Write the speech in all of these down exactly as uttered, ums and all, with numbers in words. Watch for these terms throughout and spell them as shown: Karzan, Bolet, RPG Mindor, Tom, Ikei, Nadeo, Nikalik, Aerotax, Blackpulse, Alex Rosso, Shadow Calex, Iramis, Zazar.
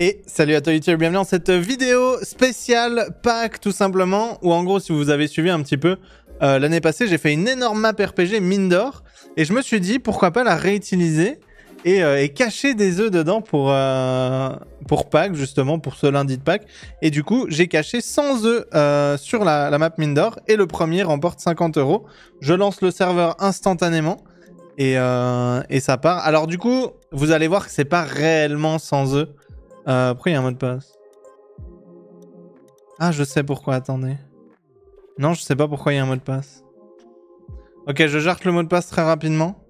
Et salut à toi YouTube, bienvenue dans cette vidéo spéciale pack tout simplement, où en gros si vous avez suivi un petit peu euh, l'année passée, j'ai fait une énorme map R P G Mindor et je me suis dit pourquoi pas la réutiliser et, euh, et cacher des œufs dedans pour, euh, pour Pâques justement, pour ce lundi de Pâques. Et du coup j'ai caché cent œufs euh, sur la, la map Mindor et le premier remporte cinquante euros. Je lance le serveur instantanément. Et, euh, et ça part. Alors du coup, vous allez voir que c'est pas réellement sans eux. Euh, pourquoi il y a un mot de passe? Ah, je sais pourquoi, attendez. Non, je sais pas pourquoi il y a un mot de passe. Ok, je jarte le mot de passe très rapidement.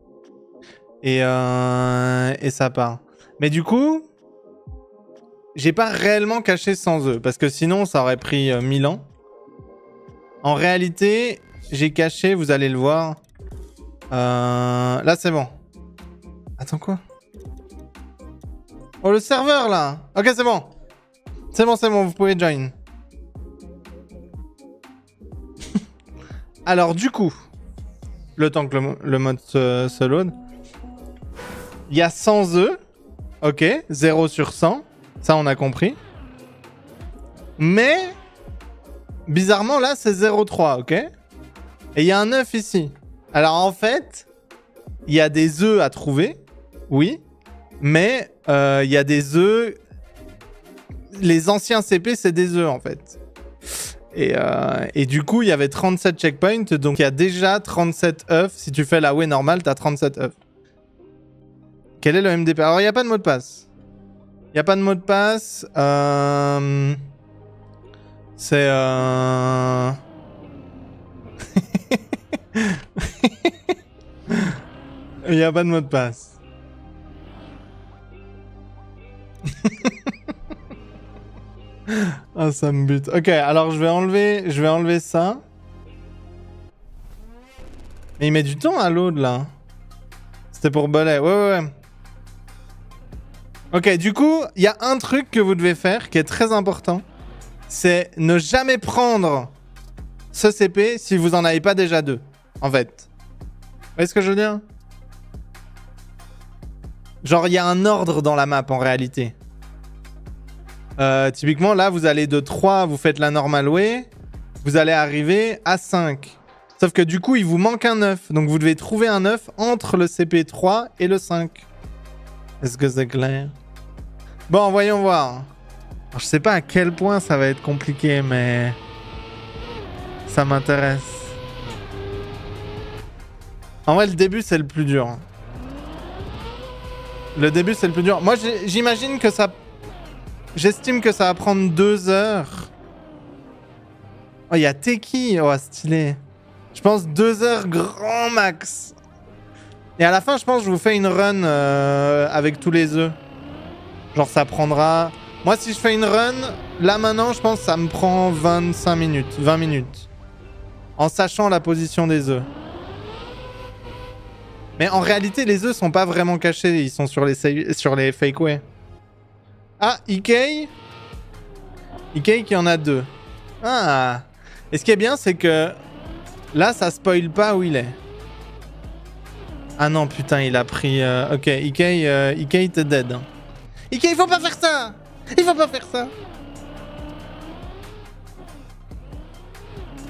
Et, euh, et ça part. Mais du coup, j'ai pas réellement caché sans eux. Parce que sinon, ça aurait pris euh, mille ans. En réalité, j'ai caché, vous allez le voir... Euh, là c'est bon. Attends quoi? Oh le serveur là. Ok c'est bon. C'est bon c'est bon, vous pouvez join. Alors du coup, le temps que le, le mode se, se load, il y a cent œufs. Ok, zéro sur cent. Ça on a compris. Mais bizarrement là c'est zéro virgule trois, ok. Et il y a un œuf ici. Alors en fait, il y a des œufs à trouver, oui, mais il euh, y a des œufs... Les anciens C P, c'est des œufs en fait. Et, euh, et du coup, il y avait trente-sept checkpoints, donc il y a déjà trente-sept œufs. Si tu fais la way normale, tu as trente-sept œufs. Quel est le M D P? Alors il n'y a pas de mot de passe. Il n'y a pas de mot de passe. Euh... C'est... Euh... Il n'y a pas de mot de passe. Ah, ça me bute. Ok, alors je vais enlever, je vais enlever ça. Mais il met du temps à load là. C'était pour Bolet. Ouais, ouais, ouais. Ok, du coup, il y a un truc que vous devez faire qui est très important. C'est ne jamais prendre ce C P si vous n'en avez pas déjà deux. En fait. Vous voyez ce que je veux dire? Genre, il y a un ordre dans la map, en réalité. Euh, typiquement, là, vous allez de trois, vous faites la normal way. Vous allez arriver à cinq. Sauf que du coup, il vous manque un neuf. Donc, vous devez trouver un neuf entre le C P trois et le cinq. Est-ce que c'est clair? Bon, voyons voir. Alors, je sais pas à quel point ça va être compliqué, mais... ça m'intéresse. En vrai, le début, c'est le plus dur. Le début, c'est le plus dur. Moi, j'imagine que ça... J'estime que ça va prendre deux heures. Oh, il y a Teki. Oh, stylé. Je pense deux heures grand max. Et à la fin, je pense que je vous fais une run euh, avec tous les œufs. Genre, ça prendra... Moi, si je fais une run, là, maintenant, je pense que ça me prend vingt-cinq minutes. vingt minutes. En sachant la position des œufs. Mais en réalité, les œufs sont pas vraiment cachés. Ils sont sur les, sur les fakeways. Ah, Ikei. Ikei qui en a deux. Ah. Et ce qui est bien, c'est que... Là, ça spoil pas où il est. Ah non, putain, il a pris... Euh... Ok, Ikei, euh... Ikei t'es dead. Hein. Ikei, il faut pas faire ça. Il faut pas faire ça.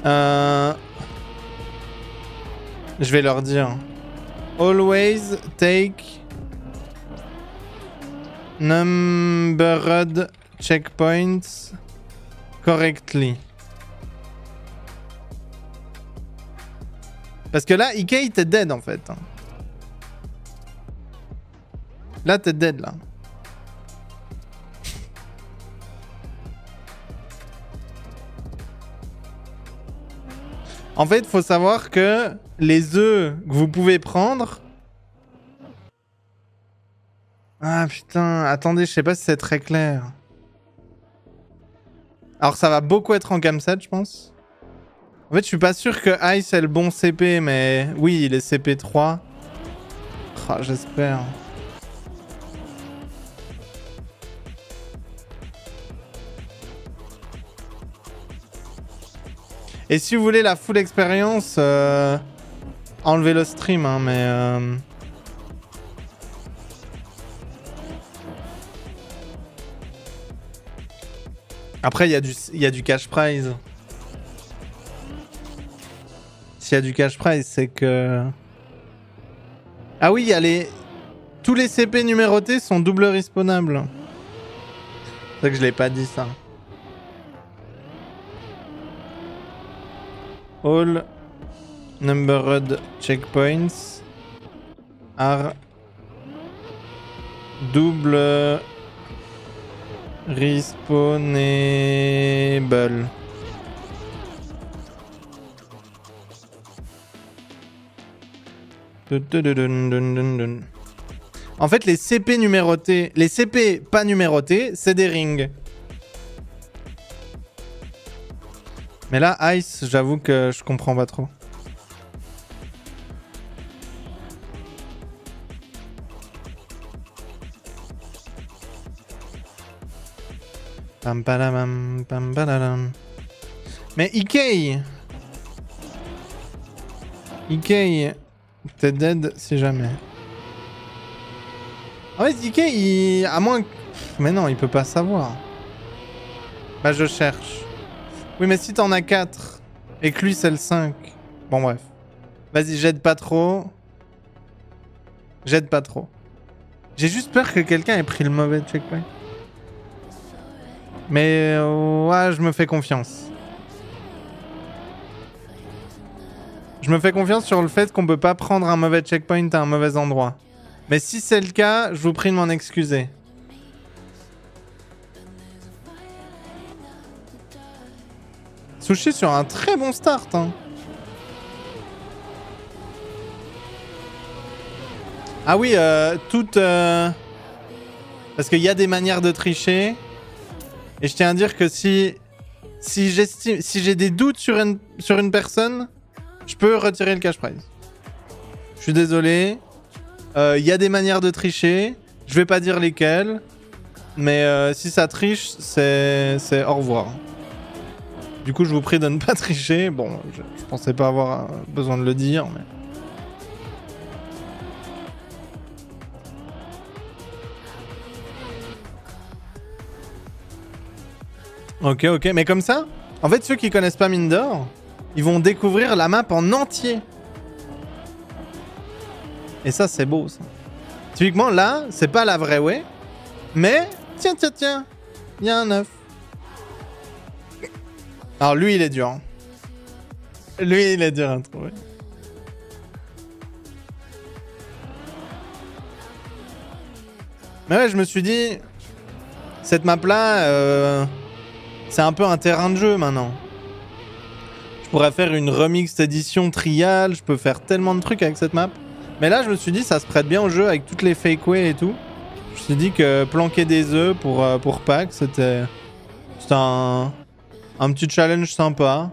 Euh... Je vais leur dire... Always take numbered checkpoints correctly. Parce que là, Ikei, t'es dead en fait. Là, t'es dead là. En fait, faut savoir que les œufs que vous pouvez prendre... Ah putain, attendez, je sais pas si c'est très clair. Alors ça va beaucoup être en cam sept, je pense. En fait, je suis pas sûr que Ice ait le bon C P, mais oui, il est C P trois. Oh, j'espère. Et si vous voulez la full expérience, euh, enlevez le stream, hein, mais... Euh... Après, il y, y a du cash prize. S'il y a du cash prize, c'est que... Ah oui, il y a les... Tous les C P numérotés sont double respawnables. C'est vrai que je l'ai pas dit, ça. All numbered checkpoints are double respawnable. En fait, les C P numérotés, les C P pas numérotés, c'est des rings. Mais là, Ice, j'avoue que je comprends pas trop. Pam pam pam pam. Mais Ikei, Ikei, t'es dead si jamais. En fait, Ikei, il... à moins que... Mais non, il peut pas savoir. Bah, je cherche. Oui, mais si t'en as quatre, et que lui, c'est le cinq. Bon, bref. Vas-y, j'aide pas trop. J'aide pas trop. J'ai juste peur que quelqu'un ait pris le mauvais checkpoint. Mais... ouais, je me fais confiance. Je me fais confiance sur le fait qu'on peut pas prendre un mauvais checkpoint à un mauvais endroit. Mais si c'est le cas, je vous prie de m'en excuser. Sushi sur un très bon start, hein. Ah oui, euh, toutes... Euh... Parce qu'il y a des manières de tricher. Et je tiens à dire que si... Si j'estime, si j'ai des doutes sur une, sur une personne, je peux retirer le cash prize. Je suis désolé. Il euh, y a des manières de tricher. Je vais pas dire lesquelles. Mais euh, si ça triche, c'est au revoir. Du coup, je vous prie de ne pas tricher. Bon, je, je pensais pas avoir besoin de le dire, mais... Ok, ok, mais comme ça, en fait, ceux qui connaissent pas Mindor, ils vont découvrir la map en entier. Et ça, c'est beau, ça. Typiquement, là, c'est pas la vraie way, mais... Tiens, tiens, tiens, il y a un œuf. Alors lui, il est dur. Hein. Lui, il est dur à trouver. Mais ouais, je me suis dit... Cette map-là, euh, c'est un peu un terrain de jeu, maintenant. Je pourrais faire une remix édition trial, je peux faire tellement de trucs avec cette map. Mais là, je me suis dit, ça se prête bien au jeu, avec toutes les fakeways et tout. Je me suis dit que planquer des œufs pour, euh, pour Pâques, c'était... C'était un... Un petit challenge sympa.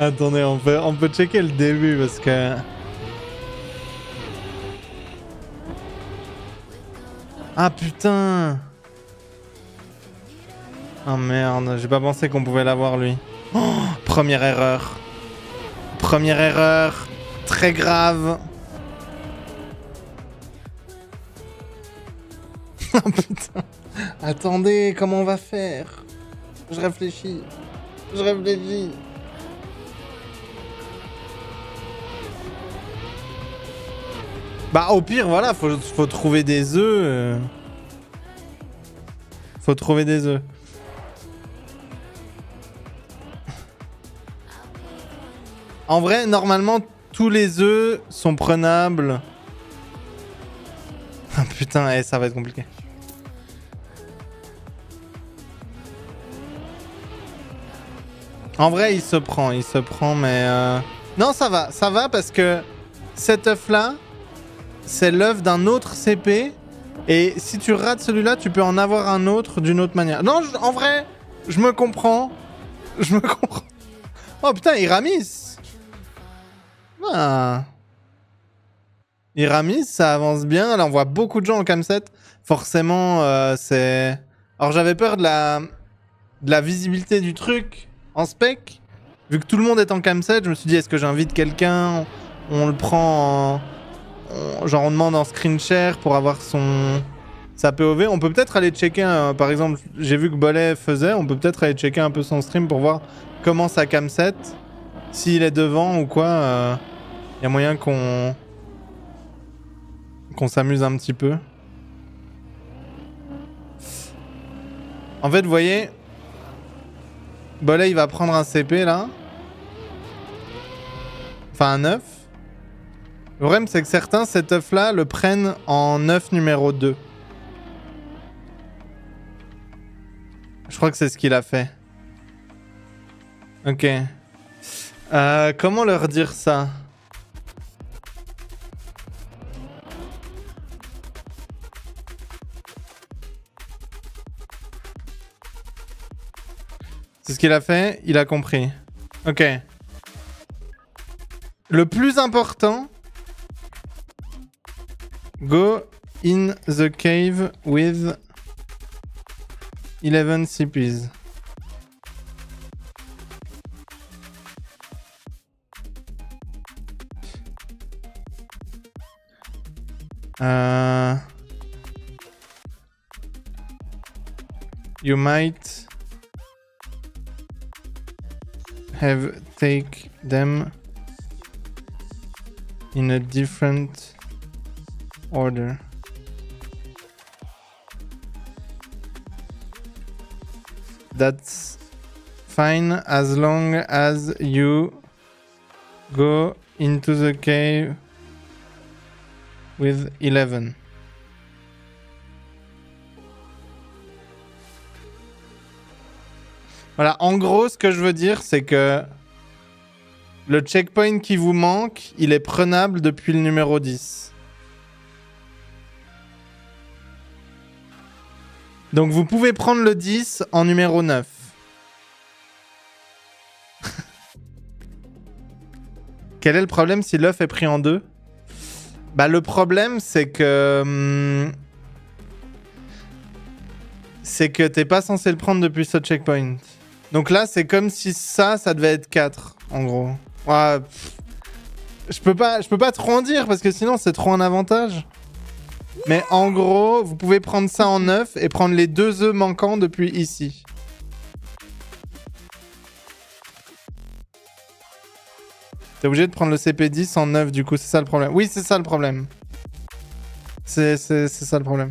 Attendez, on peut, on peut checker le début parce que... Ah putain! Oh merde, j'ai pas pensé qu'on pouvait l'avoir lui. Oh, première erreur. Première erreur. Très grave. Oh putain. Attendez, comment on va faire? Je réfléchis. Je réfléchis. Bah au pire, voilà, faut, faut trouver des œufs. Faut trouver des œufs. En vrai, normalement, tous les œufs sont prenables. Ah putain, eh, ça va être compliqué. En vrai, il se prend, il se prend, mais... Euh... Non, ça va, ça va parce que cet œuf-là, c'est l'œuf d'un autre C P. Et si tu rates celui-là, tu peux en avoir un autre d'une autre manière. Non, je... en vrai, je me comprends. Je me comprends. Oh putain, il ramisse. Ah. Iramis, ça avance bien. Là, on voit beaucoup de gens en cam sept. Forcément, euh, c'est Alors j'avais peur de la... de la visibilité du truc en spec. Vu que tout le monde est en camset, je me suis dit, est-ce que j'invite quelqu'un? On le prend en... Genre on demande en screen share pour avoir son... sa P O V. On peut peut-être aller checker, hein, par exemple, j'ai vu que Bolet faisait, on peut peut-être aller checker un peu son stream pour voir comment sa camset, s'il est devant ou quoi. Euh... Y a moyen qu'on... qu'on s'amuse un petit peu. En fait, vous voyez, Bolet il va prendre un C P là. Enfin un neuf. Le problème c'est que certains cet œuf là le prennent en neuf numéro deux. Je crois que c'est ce qu'il a fait. Ok. Euh, comment leur dire ça? C'est ce qu'il a fait, il a compris. Ok. Le plus important... Go in the cave with eleven C Ps. Uh, you might... have take them in a different order. That's fine as long as you go into the cave with eleven. Voilà, en gros, ce que je veux dire, c'est que le checkpoint qui vous manque, il est prenable depuis le numéro dix. Donc vous pouvez prendre le dix en numéro neuf. Quel est le problème si l'œuf est pris en deux? Bah le problème, c'est que... Hum, c'est que t'es pas censé le prendre depuis ce checkpoint. Donc là, c'est comme si ça, ça devait être quatre, en gros. Ouais, je peux pas, je peux pas trop en dire, parce que sinon, c'est trop un avantage. Mais en gros, vous pouvez prendre ça en neuf et prendre les deux œufs manquants depuis ici. T'es obligé de prendre le C P dix en neuf, du coup, c'est ça le problème. Oui, c'est ça le problème. C'est ça le problème.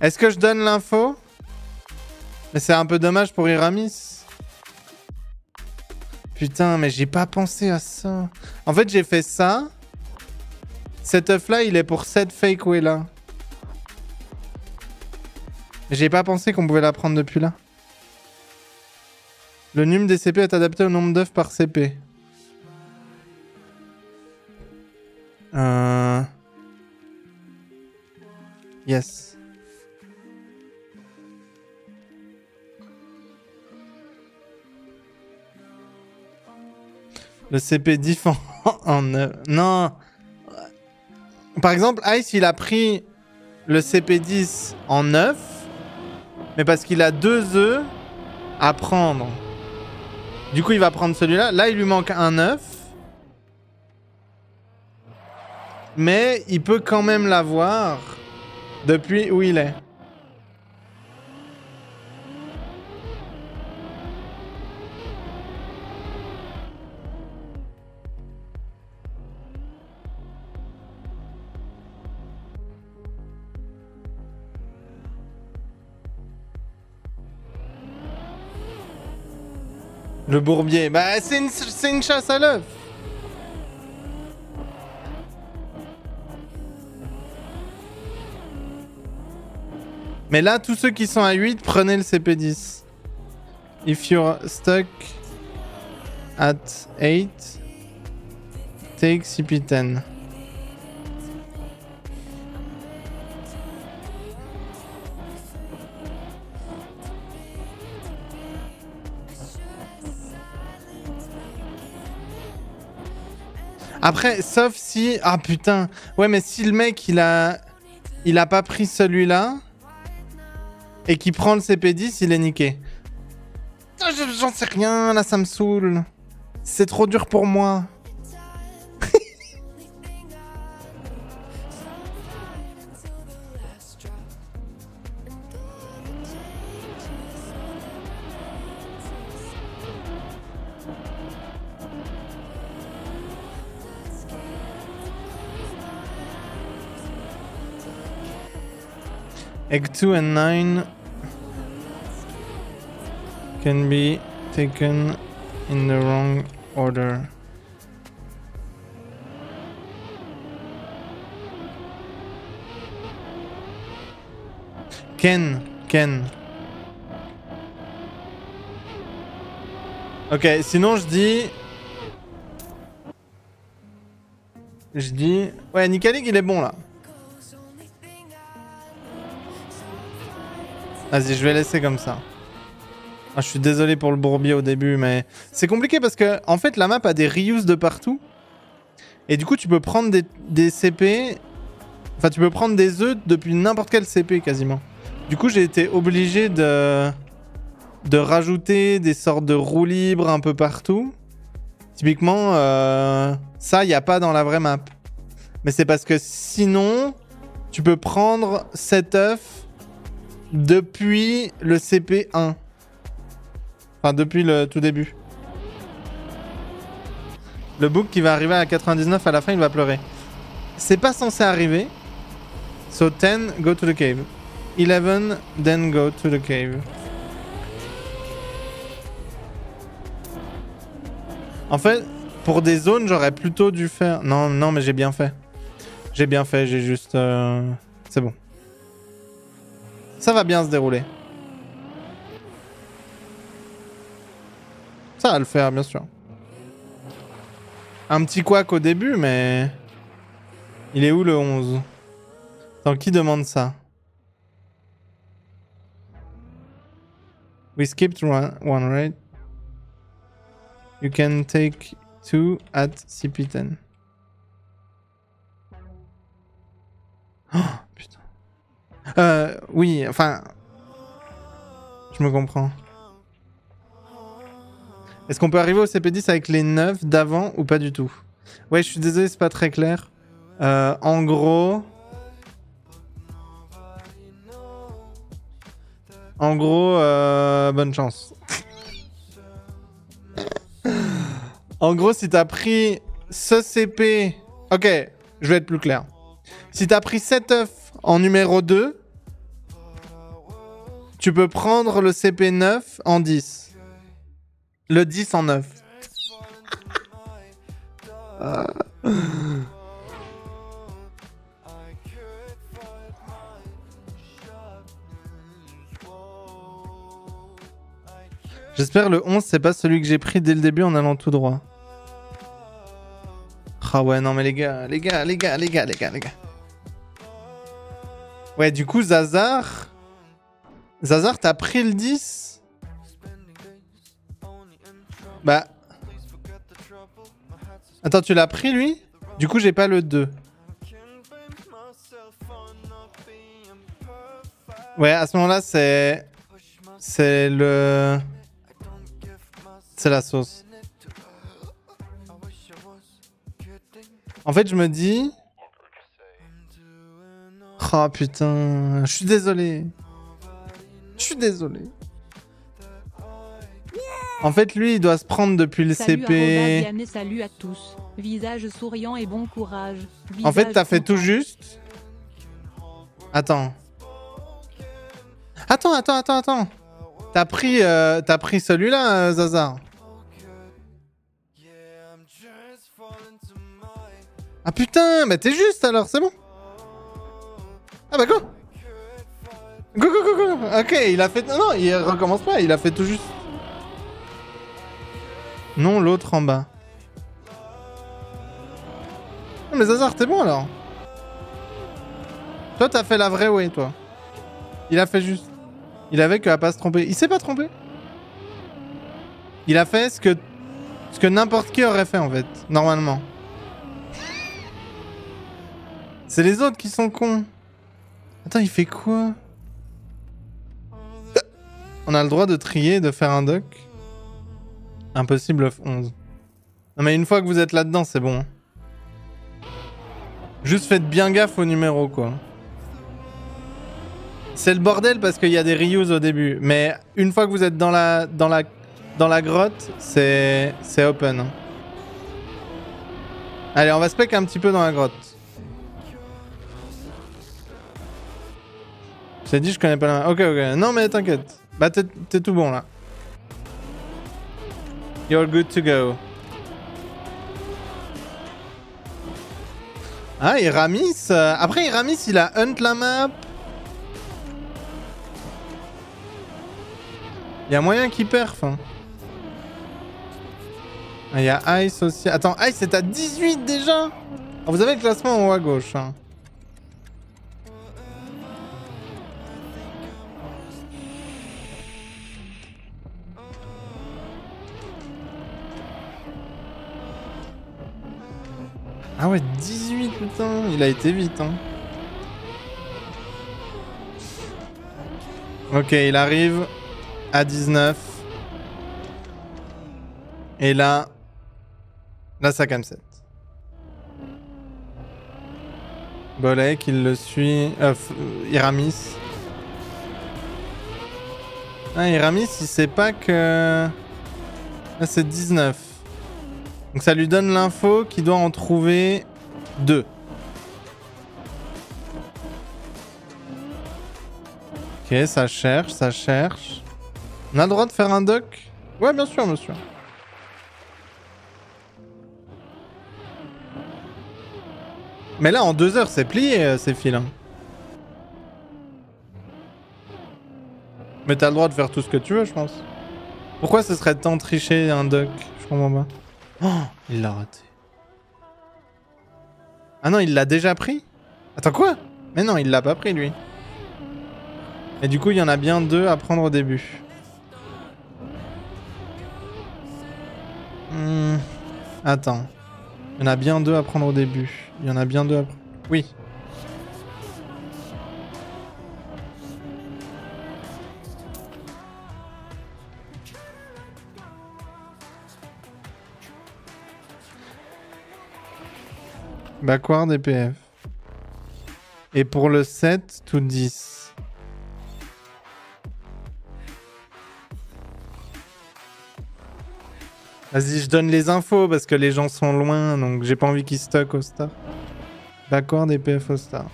Est-ce que je donne l'info? Mais c'est un peu dommage pour Iramis. Putain, mais j'ai pas pensé à ça. En fait, j'ai fait ça. Cet œuf-là, il est pour cette fakeway là. J'ai pas pensé qu'on pouvait la prendre depuis là. Le num des C P est adapté au nombre d'œufs par C P. Euh... Yes. Le C P diff en, en neuf. Non. Par exemple, Ice, il a pris le C P dix en neuf. Mais parce qu'il a deux œufs à prendre. Du coup, il va prendre celui-là. Là, il lui manque un neuf. Mais il peut quand même l'avoir depuis où il est. Le bourbier, bah c'est une, c'est une chasse à l'œuf. Mais là, tous ceux qui sont à huit, prenez le C P dix. If you're stuck at eight, take C P dix. Après, sauf si... Ah putain. Ouais, mais si le mec, il a... Il a pas pris celui-là... et qui prend le C P dix, il est niqué. J'en sais rien, là ça me saoule. C'est trop dur pour moi. Egg two and nine can be taken in the wrong order. Can, can. Ok, sinon je dis... Je dis... Ouais, Nikalik il est bon là. Vas-y, je vais laisser comme ça. Ah, je suis désolé pour le bourbier au début, mais... C'est compliqué parce que, en fait, la map a des reuse de partout. Et du coup, tu peux prendre des, des C P... Enfin, tu peux prendre des œufs depuis n'importe quel C P, quasiment. Du coup, j'ai été obligé de... de rajouter des sortes de roues libres un peu partout. Typiquement, euh... ça, il n'y a pas dans la vraie map. Mais c'est parce que sinon, tu peux prendre cet œuf... Depuis le C P un. Enfin, depuis le tout début. Le bug qui va arriver à quatre-vingt-dix-neuf à la fin, il va pleurer. C'est pas censé arriver. So ten, go to the cave. eleven, then go to the cave. En fait, pour des zones, j'aurais plutôt dû faire... Non, non, mais j'ai bien fait. J'ai bien fait, j'ai juste... Euh... C'est bon. Ça va bien se dérouler. Ça va le faire, bien sûr. Un petit couac au début, mais... Il est où le onze? Attends, qui demande ça? We skipped one, one right? You can take two at C P ten. Oh, putain. Euh, oui, enfin... Je me comprends. Est-ce qu'on peut arriver au C P dix avec les neuf d'avant ou pas du tout? Ouais, je suis désolé, c'est pas très clair. Euh, en gros... En gros, euh, bonne chance. En gros, si t'as pris ce C P... Ok, je vais être plus clair. Si t'as pris cet œuf en numéro deux, tu peux prendre le C P neuf en dix. Le dix en neuf. J'espère le onze, c'est pas celui que j'ai pris dès le début en allant tout droit. Ah ouais, non mais les gars, les gars, les gars, les gars, les gars, les gars. Ouais, du coup, Zazar... Zazar, t'as pris le dix? Bah... Attends, tu l'as pris, lui? Du coup, j'ai pas le deux. Ouais, à ce moment-là, c'est... C'est le... C'est la sauce. En fait, je me dis... Oh putain, je suis désolé. Je suis désolé. Yeah. En fait, lui, il doit se prendre depuis le salut C P. À salut à tous. Visage souriant et bon courage. Visage en fait, t'as fait tout juste. Attends. Attends, attends, attends, attends. T'as pris, euh, t'as pris celui-là, euh, Zazar. Ah putain, bah t'es juste alors, c'est bon. Ah bah go. Go go go go. Ok, il a fait... Non, il recommence pas, il a fait tout juste. Non, l'autre en bas. Non mais Zazar, t'es bon alors. Toi, t'as fait la vraie way, toi. Il a fait juste. Il avait qu'à pas se tromper. Il s'est pas trompé. Il a fait ce que... Ce que n'importe qui aurait fait, en fait. Normalement. C'est les autres qui sont cons. Attends, il fait quoi? On a le droit de trier et de faire un doc. Impossible off onze. Non mais une fois que vous êtes là-dedans, c'est bon. Juste faites bien gaffe aux numéros, quoi. C'est le bordel parce qu'il y a des reuse au début. Mais une fois que vous êtes dans la, dans la, dans la grotte, c'est open. Allez, on va spec un petit peu dans la grotte. Je t'ai dit, je connais pas la... Ok, ok. Non, mais t'inquiète. Bah, t'es tout bon, là. You're good to go. Ah, Iramis... Euh... Après, Iramis, il a hunt la map. Il y a moyen qu'il perf. Hein. Il y a Ice aussi. Attends, Ice est à dix-huit déjà. Alors, vous avez le classement en haut à gauche. Hein. Ah ouais, dix-huit, putain. Il a été vite. Hein. Ok, il arrive à dix-neuf. Et là... Là, ça calme sept. Bolek, il le suit... Euh, Iramis. Ah, Iramis, il sait pas que... Là, c'est dix-neuf. Donc ça lui donne l'info qu'il doit en trouver deux. Ok, ça cherche, ça cherche. On a le droit de faire un doc? Ouais, bien sûr, bien sûr. Mais là, en deux heures, c'est plié, euh, ces fils. Hein. Mais t'as le droit de faire tout ce que tu veux, je pense. Pourquoi ce serait tant tricher un doc? Je comprends pas. Oh, il l'a raté. Ah non, il l'a déjà pris? Attends, quoi? Mais non, il l'a pas pris, lui. Et du coup, il y en a bien deux à prendre au début. Hmm. Attends. Il y en a bien deux à prendre au début. Il y en a bien deux à prendre... Oui. Backward et P F. Et pour le sept, tout dix. Vas-y, je donne les infos parce que les gens sont loin, donc j'ai pas envie qu'ils stockent au star. Backward et P F au star.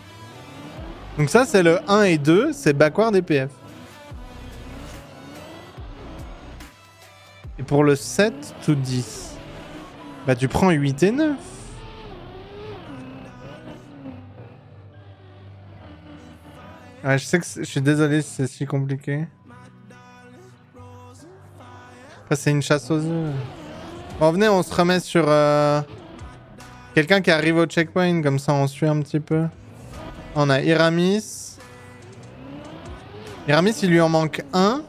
Donc ça, c'est le un et deux, c'est backward et P F. Et pour le sept, tout dix. Bah tu prends huit et neuf. Ouais, je sais que je suis désolé si c'est si compliqué. Enfin, c'est une chasse aux œufs. Bon, venez, on se remet sur... Euh... Quelqu'un qui arrive au checkpoint, comme ça on suit un petit peu. On a Iramis. Iramis, il lui en manque un.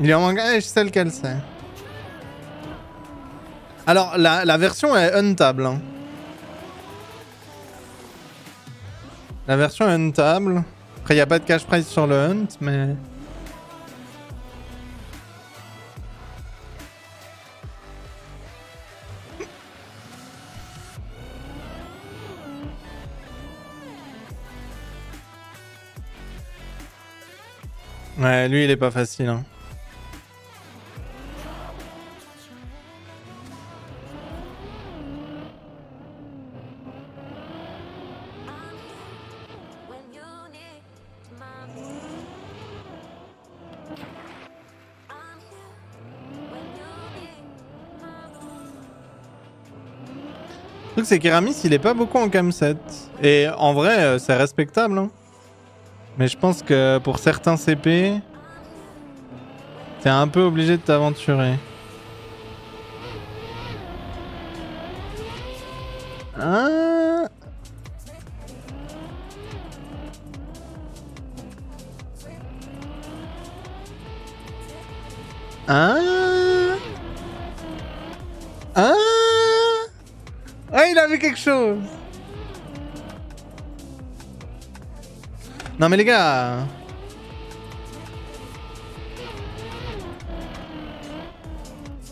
Il lui en manque un et je sais lequel c'est. Alors, la, la version est untable. Hein. La version est untable. Après, il n'y a pas de cash prize sur le hunt, mais... Ouais, lui, il est pas facile. Hein. Le truc, c'est qu'Iramis, il est pas beaucoup en cam sept. Et en vrai, euh, c'est respectable. Hein. Mais je pense que pour certains C P, t'es un peu obligé de t'aventurer. Ah... Ah... Ah... Ah, il avait quelque chose. Non mais les gars.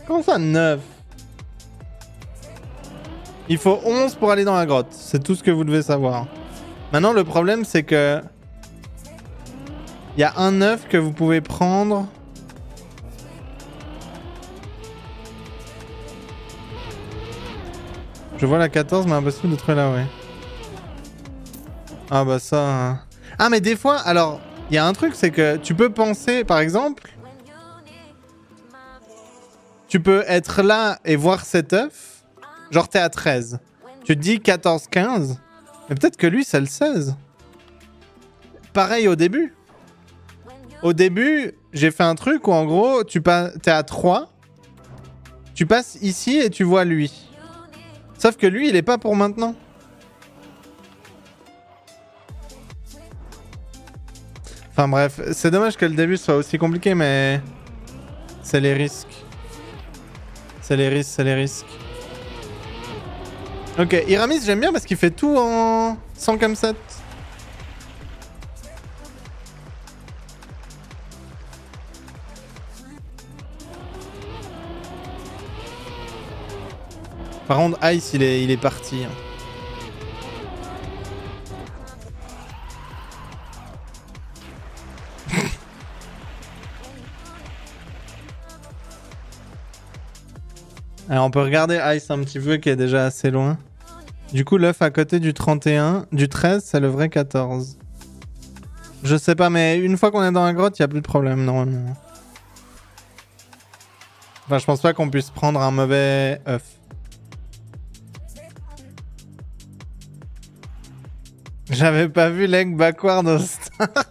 Comment ça neuf? Il faut onze pour aller dans la grotte. C'est tout ce que vous devez savoir. Maintenant le problème c'est que... Il y a un œuf que vous pouvez prendre. Je vois la quatorze, mais impossible de trouver là, ouais. Ah bah ça... Ah mais des fois, alors, il y a un truc, c'est que tu peux penser, par exemple... Tu peux être là et voir cet œuf. Genre t'es à treize. Tu te dis quatorze, quinze. Mais peut-être que lui, c'est le seize. Pareil au début. Au début, j'ai fait un truc où en gros, tu t'es à trois. Tu passes ici et tu vois lui. Sauf que lui, il est pas pour maintenant. Enfin bref, c'est dommage que le début soit aussi compliqué, mais... C'est les risques. C'est les risques, c'est les risques. Ok, Iramis, j'aime bien parce qu'il fait tout en... cent comme sept. Par contre, Ice, il est, il est parti. Alors, on peut regarder Ice un petit peu, qui est déjà assez loin. Du coup, l'œuf à côté du trente et un, du treize, c'est le vrai quatorze. Je sais pas, mais une fois qu'on est dans la grotte, il n'y a plus de problème, normalement. Enfin, je pense pas qu'on puisse prendre un mauvais œuf. J'avais pas vu l'egg backward au start.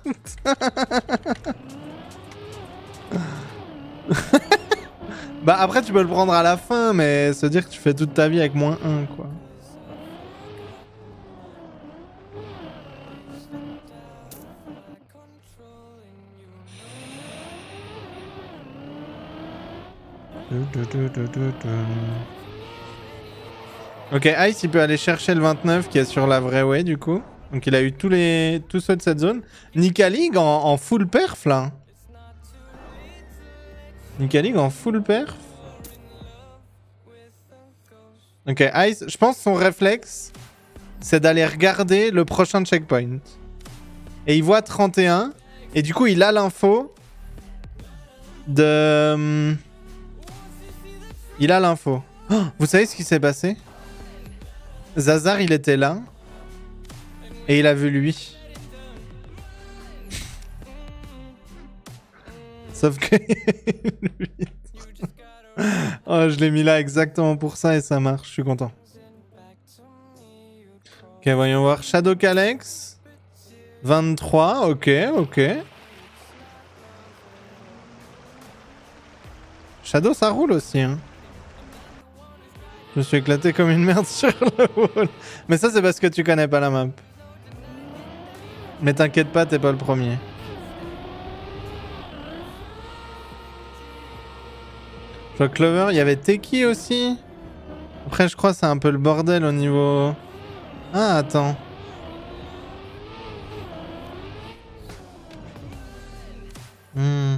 Bah après tu peux le prendre à la fin, mais se dire que tu fais toute ta vie avec moins un quoi. Ok, Ice il peut aller chercher le vingt-neuf qui est sur la vraie way du coup. Donc il a eu tous les tous ceux de cette zone. Nika League en, en full perf là. Nika League en full perf. Ok, Ice, je pense son réflexe, c'est d'aller regarder le prochain checkpoint. Et il voit trente et un. Et du coup il a l'info de... Il a l'info. Oh, vous savez ce qui s'est passé? Zazar il était là. Et il a vu lui. Sauf que... Oh, je l'ai mis là exactement pour ça et ça marche, je suis content. Ok, voyons voir. Shadow Calex. vingt-trois, ok, ok. Shadow, ça roule aussi, hein. Je me suis éclaté comme une merde sur le wall. Mais ça, c'est parce que tu connais pas la map. Mais t'inquiète pas, t'es pas le premier. Je vois Clover, il y avait Teki aussi. Après, je crois que c'est un peu le bordel au niveau... Ah, attends. Hmm.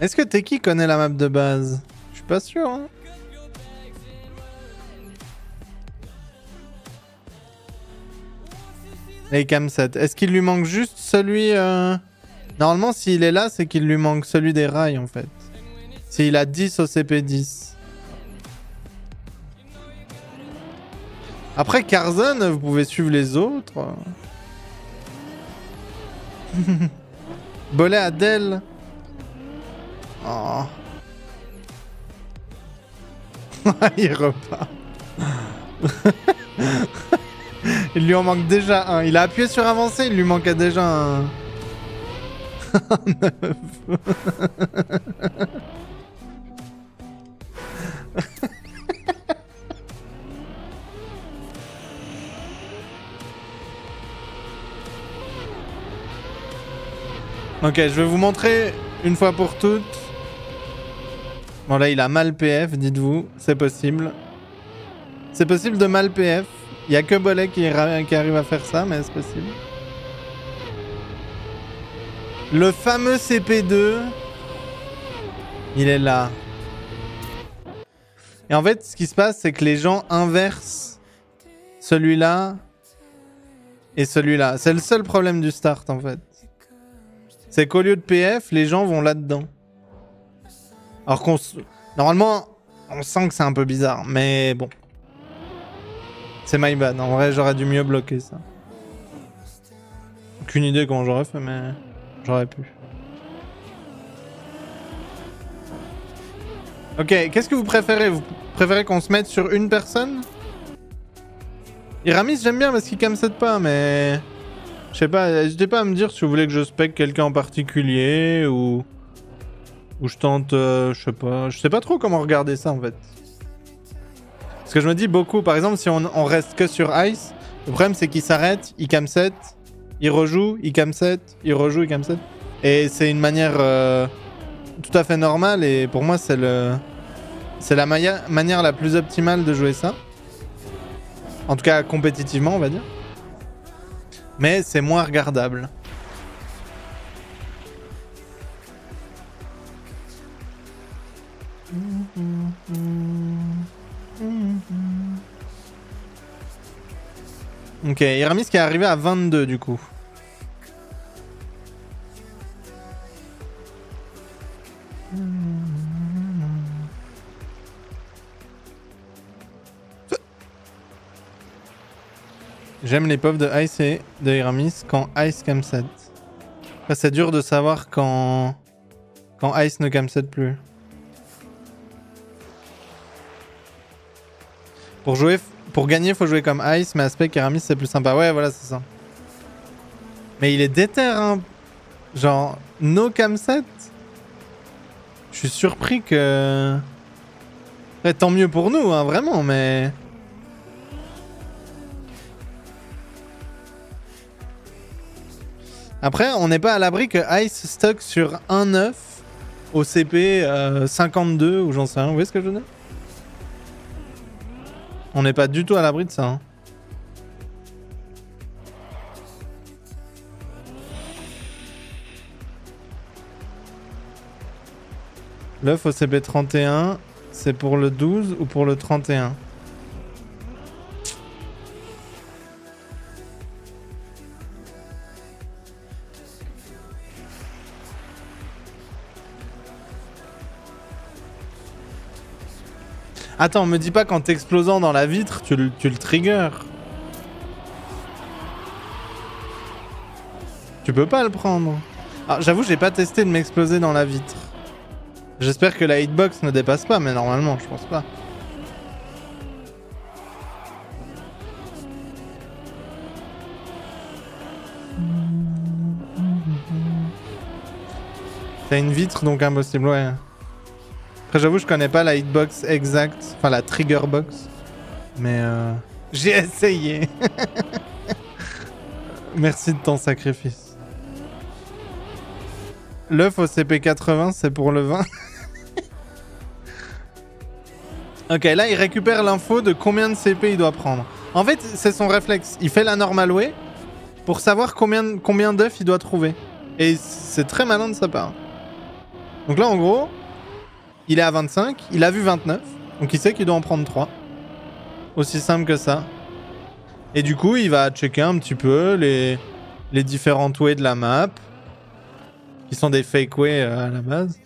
Est-ce que Teki connaît la map de base? Je suis pas sûr, hein. Et Cam sept. Est-ce qu'il lui manque juste celui... Euh... Normalement, s'il est là, c'est qu'il lui manque celui des rails, en fait. S'il a dix au C P dix. Après, Karzan, vous pouvez suivre les autres. Bolet à Dell. Oh. Il repart. Il lui en manque déjà un. Il a appuyé sur avancer, il lui manquait déjà un... Ok, je vais vous montrer une fois pour toutes. Bon là, il a mal P F, dites-vous. C'est possible. C'est possible de mal P F. Il n'y a que Bolet qui, qui arrive à faire ça, mais c'est possible. Le fameux C P deux, il est là. Et en fait, ce qui se passe, c'est que les gens inversent celui-là et celui-là. C'est le seul problème du start, en fait. C'est qu'au lieu de P F, les gens vont là-dedans. Alors qu'on... Normalement, on sent que c'est un peu bizarre, mais bon. C'est my bad. En vrai, j'aurais dû mieux bloquer ça. Aucune idée comment j'aurais fait, mais j'aurais pu. Ok, qu'est-ce que vous préférez? Vous préférez qu'on se mette sur une personne? Iramis, j'aime bien parce qu'il camset pas, mais... Je sais pas, n'hésitez pas à me dire si vous voulez que je spec quelqu'un en particulier ou... Ou je tente... Euh, je sais pas... Je sais pas trop comment regarder ça en fait. Parce que je me dis beaucoup, par exemple, si on, on reste que sur Ice, le problème c'est qu'il s'arrête, il camset, il rejoue, il camset, il rejoue, il camset. Et c'est une manière... Euh... tout à fait normal et pour moi c'est le c'est la manière la plus optimale de jouer ça, en tout cas compétitivement on va dire, mais c'est moins regardable. Ok, Iramis qui est arrivé à vingt-deux du coup. J'aime les pop de Ice et de Iramis quand Ice camset. Après c'est dur de savoir quand... quand Ice ne camset plus. Pour jouer... Pour gagner faut jouer comme Ice, mais aspect Iramis c'est plus sympa. Ouais voilà c'est ça. Mais il est déter hein. Genre no camset. Je suis surpris que... Ouais, tant mieux pour nous hein, vraiment mais... Après, on n'est pas à l'abri que Ice stock sur un neuf au C P euh, cinquante-deux ou j'en sais rien. Vous voyez ce que je veux dire? On n'est pas du tout à l'abri de ça. Hein. L'œuf au C P trente et un, c'est pour le douze ou pour le trente et un? Attends, me dis pas qu'en t'explosant dans la vitre, tu le, tu le trigger. Tu peux pas le prendre. Ah, j'avoue, j'ai pas testé de m'exploser dans la vitre. J'espère que la hitbox ne dépasse pas, mais normalement, je pense pas. T'as une vitre, donc impossible, ouais. Après j'avoue je connais pas la hitbox exacte, enfin la trigger box, mais euh... j'ai essayé. Merci de ton sacrifice. L'œuf au C P quatre-vingts c'est pour le vingt. Ok là il récupère l'info de combien de C P il doit prendre. En fait c'est son réflexe, il fait la normal way pour savoir combien de... combien d'œufs il doit trouver. Et c'est très malin de sa part. Donc là en gros... Il est à vingt-cinq, il a vu vingt-neuf, donc il sait qu'il doit en prendre trois. Aussi simple que ça. Et du coup, il va checker un petit peu les, les différentes ways de la map, qui sont des fake ways à la base.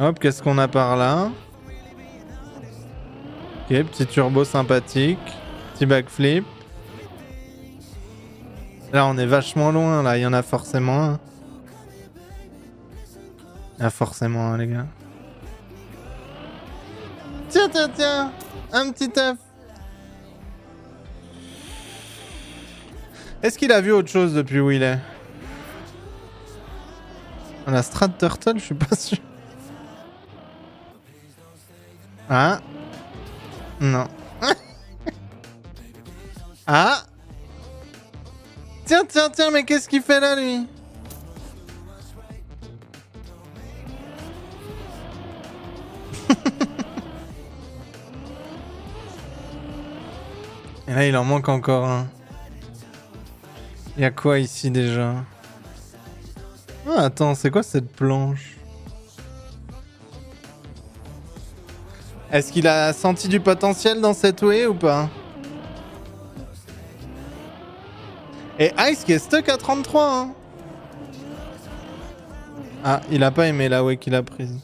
Hop, qu'est-ce qu'on a par là? Ok, petit turbo sympathique, petit backflip. Là, on est vachement loin, là. Il y en a forcément un. Il y en a forcément un, les gars. Tiens, tiens, tiens! Un petit œuf! Est-ce qu'il a vu autre chose depuis où il est? On a Strat Turtle, je suis pas sûr. Ah! Non. Ah! Tiens, tiens, tiens, mais qu'est-ce qu'il fait là, lui? Et là, il en manque encore un. Il y a quoi ici déjà? Ah, attends, c'est quoi cette planche? Est-ce qu'il a senti du potentiel dans cette way ou pas? Et Ice qui est stuck à trente-trois, hein. Ah, il a pas aimé la way qu'il a prise.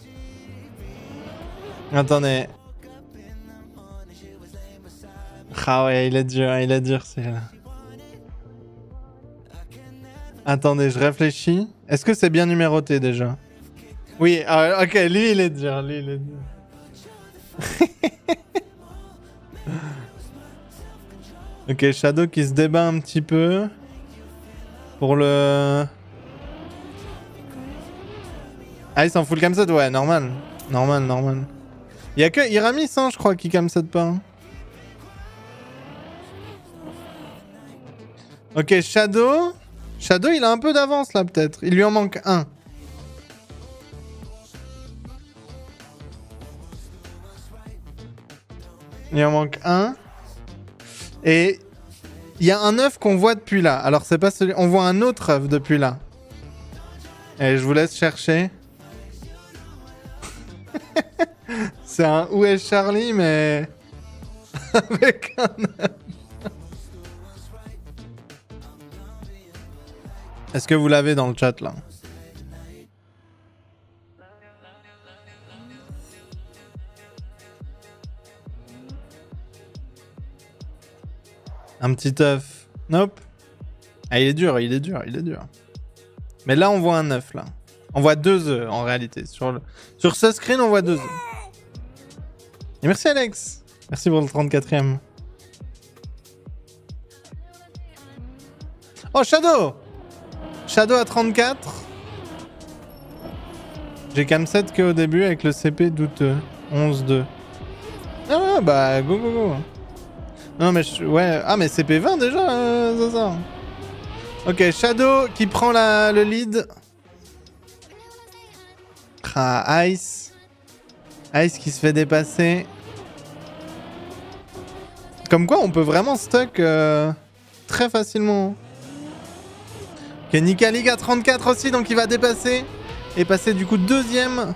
Attendez. Ah ouais, il est dur, il est dur celle-là. Attendez, je réfléchis. Est-ce que c'est bien numéroté déjà? Oui, ah, ok, lui il est dur, lui il est dur. Ok, Shadow qui se débat un petit peu pour le... Ah, il s'en fout le camset, ouais, normal. Normal, normal. Il y a que Iramis, hein, je crois, qui camset pas. Hein. Ok, Shadow. Shadow, il a un peu d'avance là, peut-être. Il lui en manque un. Il en manque un. Et il y a un œuf qu'on voit depuis là. Alors c'est pas celui... On voit un autre œuf depuis là. Et je vous laisse chercher. C'est un Où est Charlie, mais... avec un œuf. Est-ce que vous l'avez dans le chat là? Un petit œuf. Nope. Ah, il est dur, il est dur, il est dur. Mais là, on voit un œuf, là. On voit deux œufs, en réalité. Sur, le... Sur ce screen, on voit deux œufs. Et merci, Alex. Merci pour le trente-quatrième. Oh, Shadow! Shadow à trente-quatre. J'ai camset qu'au début avec le C P douteux. onze deux. Ah, bah, go, go, go. Non mais je... ouais... Ah mais c'est P vingt déjà, euh, ça, ça. Ok, Shadow qui prend la... le lead. Ah, Ice. Ice qui se fait dépasser. Comme quoi on peut vraiment stuck euh... très facilement. Ok, Nikalik à trente-quatre aussi, donc il va dépasser. Et passer du coup deuxième.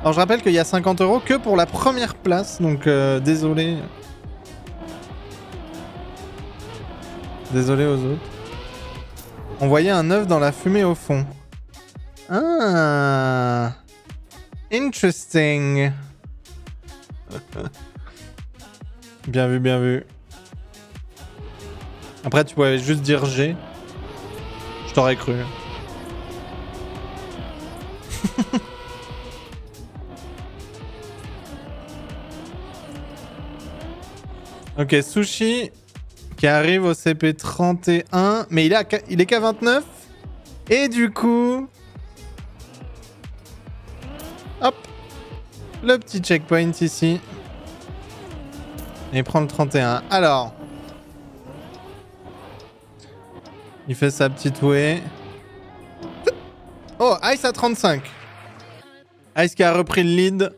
Alors je rappelle qu'il y a cinquante euros que pour la première place, donc euh, désolé... Désolé aux autres. On voyait un œuf dans la fumée au fond. Ah, interesting. Bien vu, bien vu. Après, tu pouvais juste dire G. Je t'aurais cru. Ok, Sushi... qui arrive au C P trente et un, mais il est, à, il est qu'à vingt-neuf. Et du coup... Hop. Le petit checkpoint ici. Et il prend le trente et un. Alors... Il fait sa petite way. Oh, Ice à trente-cinq. Ice qui a repris le lead.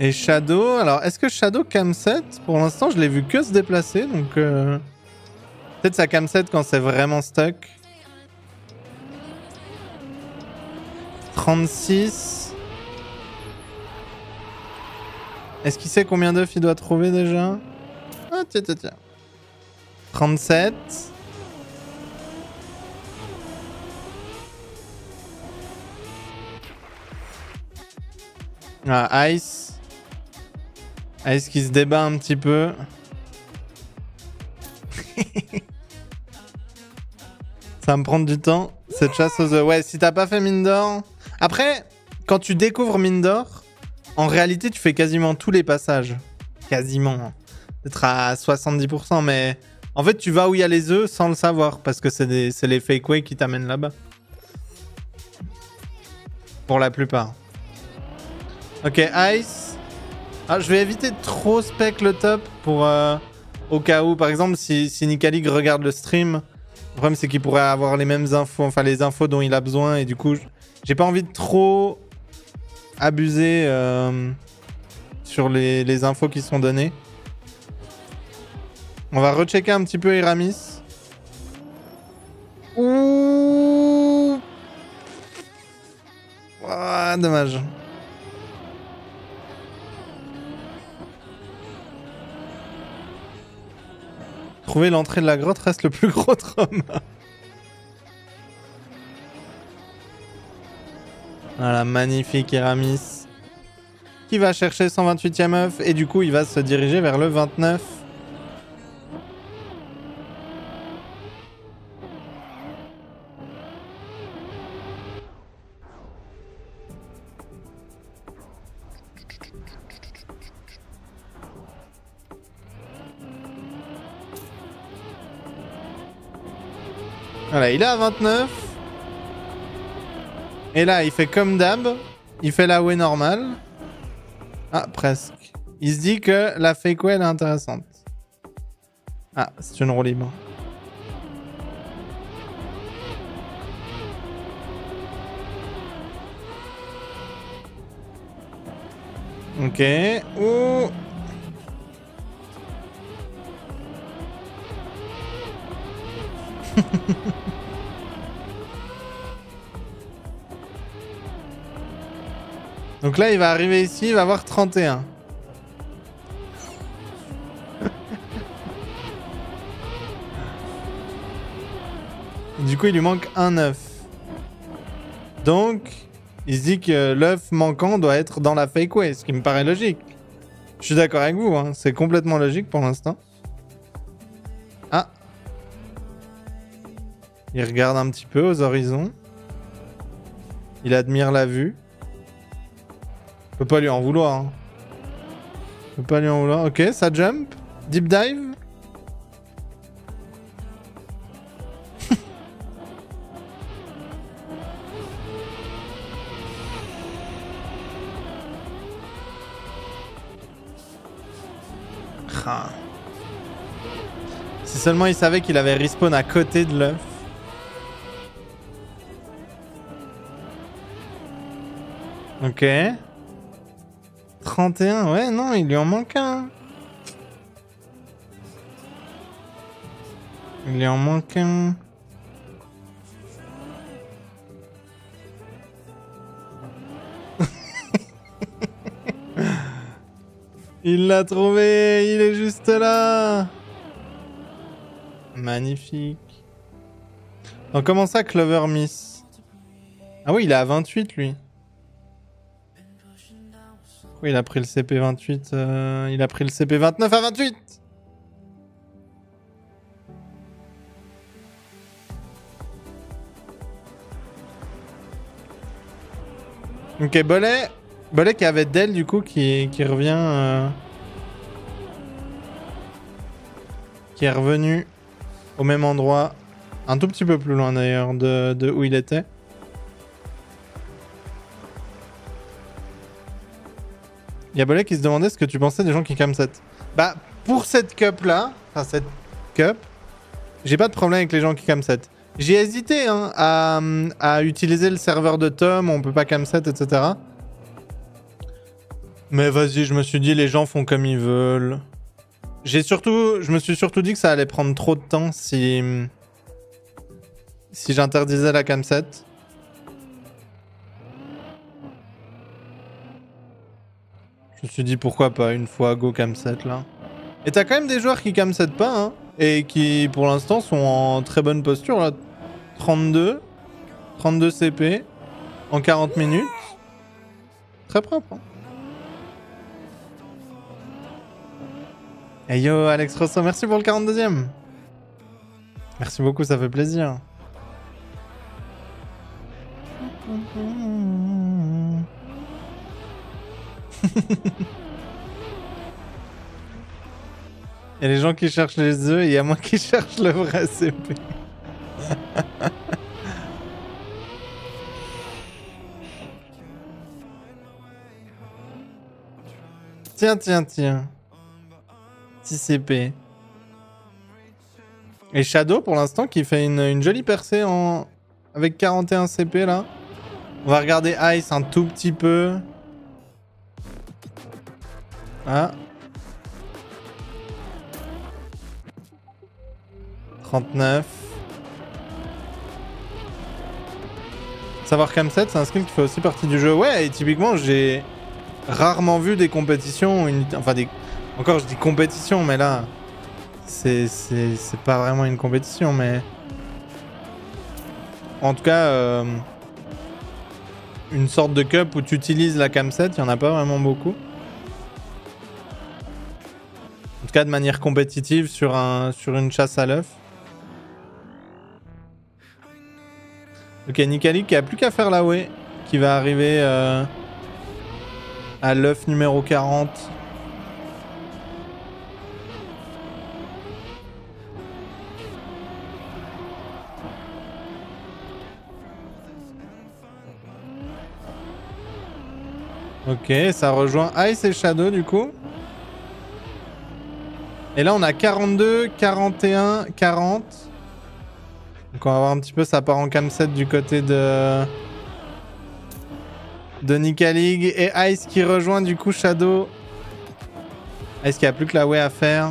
Et Shadow, alors est-ce que Shadow camset? Pour l'instant, je l'ai vu que se déplacer, donc euh... peut-être ça camset quand c'est vraiment stuck. trente-six. Est-ce qu'il sait combien d'œufs il doit trouver déjà? Ah tiens, tiens, tiens. trente-sept. Ah, Ice. Ice qui se débat un petit peu. Ça va me prendre du temps, cette chasse aux œufs. Ouais, si t'as pas fait Mindor... Après, quand tu découvres Mindor, en réalité, tu fais quasiment tous les passages. Quasiment. Peut-être à soixante-dix pour cent, mais... En fait, tu vas où il y a les œufs sans le savoir, parce que c'est des... c'est les fakeways qui t'amènent là-bas. Pour la plupart. Ok, Ice. Ah, je vais éviter de trop spec le top pour euh, au cas où, par exemple, si, si Nikalik regarde le stream, le problème c'est qu'il pourrait avoir les mêmes infos, enfin les infos dont il a besoin, et du coup, j'ai pas envie de trop abuser euh, sur les, les infos qui sont données. On va rechecker un petit peu Eramis. Ouh. Ah, dommage. Trouver l'entrée de la grotte reste le plus gros trauma. Voilà, magnifique Eramis. Qui va chercher cent vingt-huitième œuf et du coup il va se diriger vers le vingt-neuf. Voilà, il est à vingt-neuf. Et là, il fait comme d'hab. Il fait la way normale. Ah, presque. Il se dit que la fake way, elle est intéressante. Ah, c'est une roue libre. Ok. Ouh. Donc là, il va arriver ici, il va avoir trente et un. Du coup, il lui manque un œuf. Donc, il se dit que l'œuf manquant doit être dans la fake way, ce qui me paraît logique. Je suis d'accord avec vous, hein, c'est complètement logique pour l'instant. Ah. Il regarde un petit peu aux horizons. Il admire la vue. Je peux pas lui en vouloir. Hein. Je peux pas lui en vouloir. Ok, ça jump. Deep dive. Si seulement il savait qu'il avait respawn à côté de l'œuf. Ok. trente et un, ouais, non, il lui en manque un. Il lui en manque un. Il l'a trouvé, il est juste là. Magnifique. Donc comment ça, Clover Miss? Ah oui, il est à vingt-huit, lui. Oui, il a pris le C P vingt-huit. Euh, il a pris le C P vingt-neuf à vingt-huit. Ok, Bolet. Bolet qui avait Del, du coup, qui, qui revient. Euh, qui est revenu au même endroit. Un tout petit peu plus loin, d'ailleurs, de, de où il était. Y'a Bolet qui se demandait ce que tu pensais des gens qui camset. Bah, pour cette cup là, enfin cette cup, j'ai pas de problème avec les gens qui camset. J'ai hésité hein, à, à utiliser le serveur de Tom, on peut pas camset, et cetera. Mais vas-y, je me suis dit, les gens font comme ils veulent. J'ai surtout, je me suis surtout dit que ça allait prendre trop de temps si, si j'interdisais la camset. Je me suis dit pourquoi pas une fois go camset là. Et t'as quand même des joueurs qui camset pas hein, et qui pour l'instant sont en très bonne posture là. trente-deux C P en quarante minutes. Très propre. Hein. Et yo Alex Rosso, merci pour le quarante-deuxième. Merci beaucoup, ça fait plaisir. Il y a les gens qui cherchent les œufs et il y a moi qui cherche le vrai C P. Tiens, tiens, tiens. Petit C P. Et Shadow pour l'instant qui fait une, une jolie percée en... avec quarante et un C P là. On va regarder Ice un tout petit peu. un. trente-neuf. Savoir Camset, c'est un skill qui fait aussi partie du jeu. Ouais, et typiquement, j'ai rarement vu des compétitions... Une... Enfin, des... encore, je dis compétition, mais là... C'est pas vraiment une compétition, mais... En tout cas... Euh... Une sorte de cup où tu utilises la camset, il n'y en a pas vraiment beaucoup. En tout cas de manière compétitive sur, un, sur une chasse à l'œuf. Ok, Nikali qui a plus qu'à faire la way, qui va arriver euh, à l'œuf numéro quarante. Ok, ça rejoint Ice et Shadow du coup. Et là on a quarante-deux, quarante et un, quarante. Donc on va voir un petit peu, ça part en camset du côté de... de Nika League. Et Ice qui rejoint du coup Shadow. Ice qui a plus que la way à faire.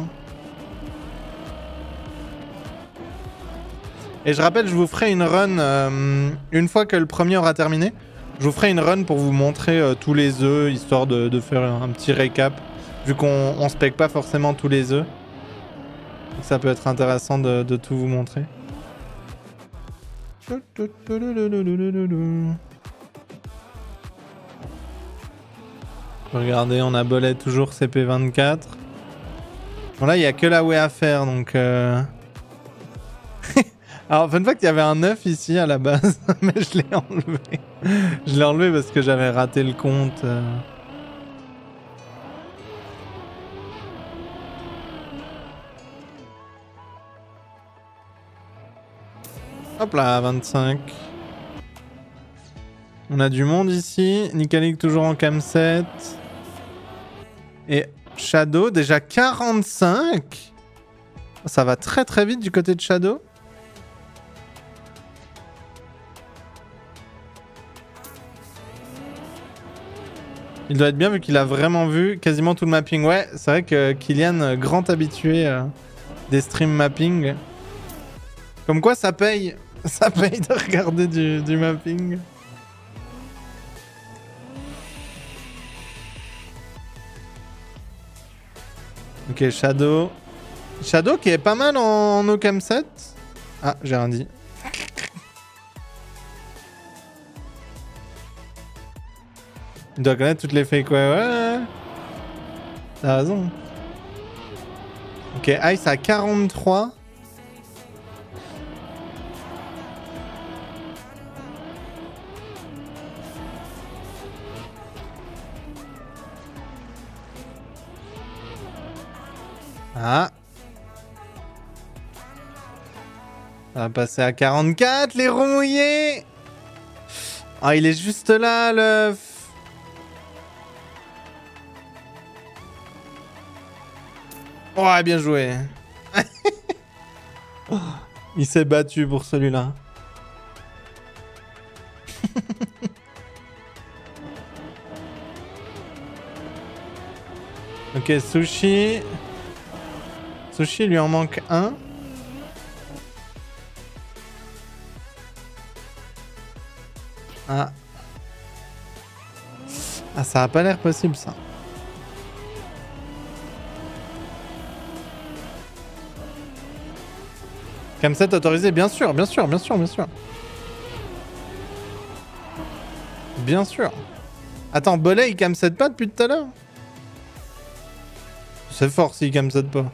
Et je rappelle, je vous ferai une run euh, une fois que le premier aura terminé. Je vous ferai une run pour vous montrer euh, tous les œufs, histoire de, de faire un petit récap, vu qu'on spec pas forcément tous les œufs. Donc ça peut être intéressant de, de tout vous montrer. Regardez, on a Bolet toujours C P vingt-quatre. Bon là, il n'y a que la way à faire, donc... Euh... Alors, fun fact, il y avait un œuf ici à la base, mais je l'ai enlevé. Je l'ai enlevé parce que j'avais raté le compte. Euh... Hop là, vingt-cinq. On a du monde ici. Nikalik toujours en cam sept. Et Shadow, déjà quarante-cinq. Ça va très très vite du côté de Shadow. Il doit être bien vu qu'il a vraiment vu quasiment tout le mapping. Ouais, c'est vrai que Kylian, grand habitué euh, des stream mapping. Comme quoi ça paye. Ça paye de regarder du, du mapping. Ok, Shadow. Shadow qui est pas mal en no cam sept. Ah, j'ai rien dit. Il doit connaître toutes les fakes, ouais, ouais. T'as raison. Ok, Ice à quarante-trois. Ah. Ça va passer à quarante-quatre, les ronds mouillés. Ah, il est juste là, le... Ouais, bien joué. Il s'est battu pour celui-là. Ok, Sushi. Sushi, lui en manque un. Ah. Ah, ça a pas l'air possible, ça. cam sept autorisé, bien sûr, bien sûr, bien sûr, bien sûr. Bien sûr. Attends, Bolet, il cam sept pas depuis tout à l'heure? C'est fort s'il cam sept pas.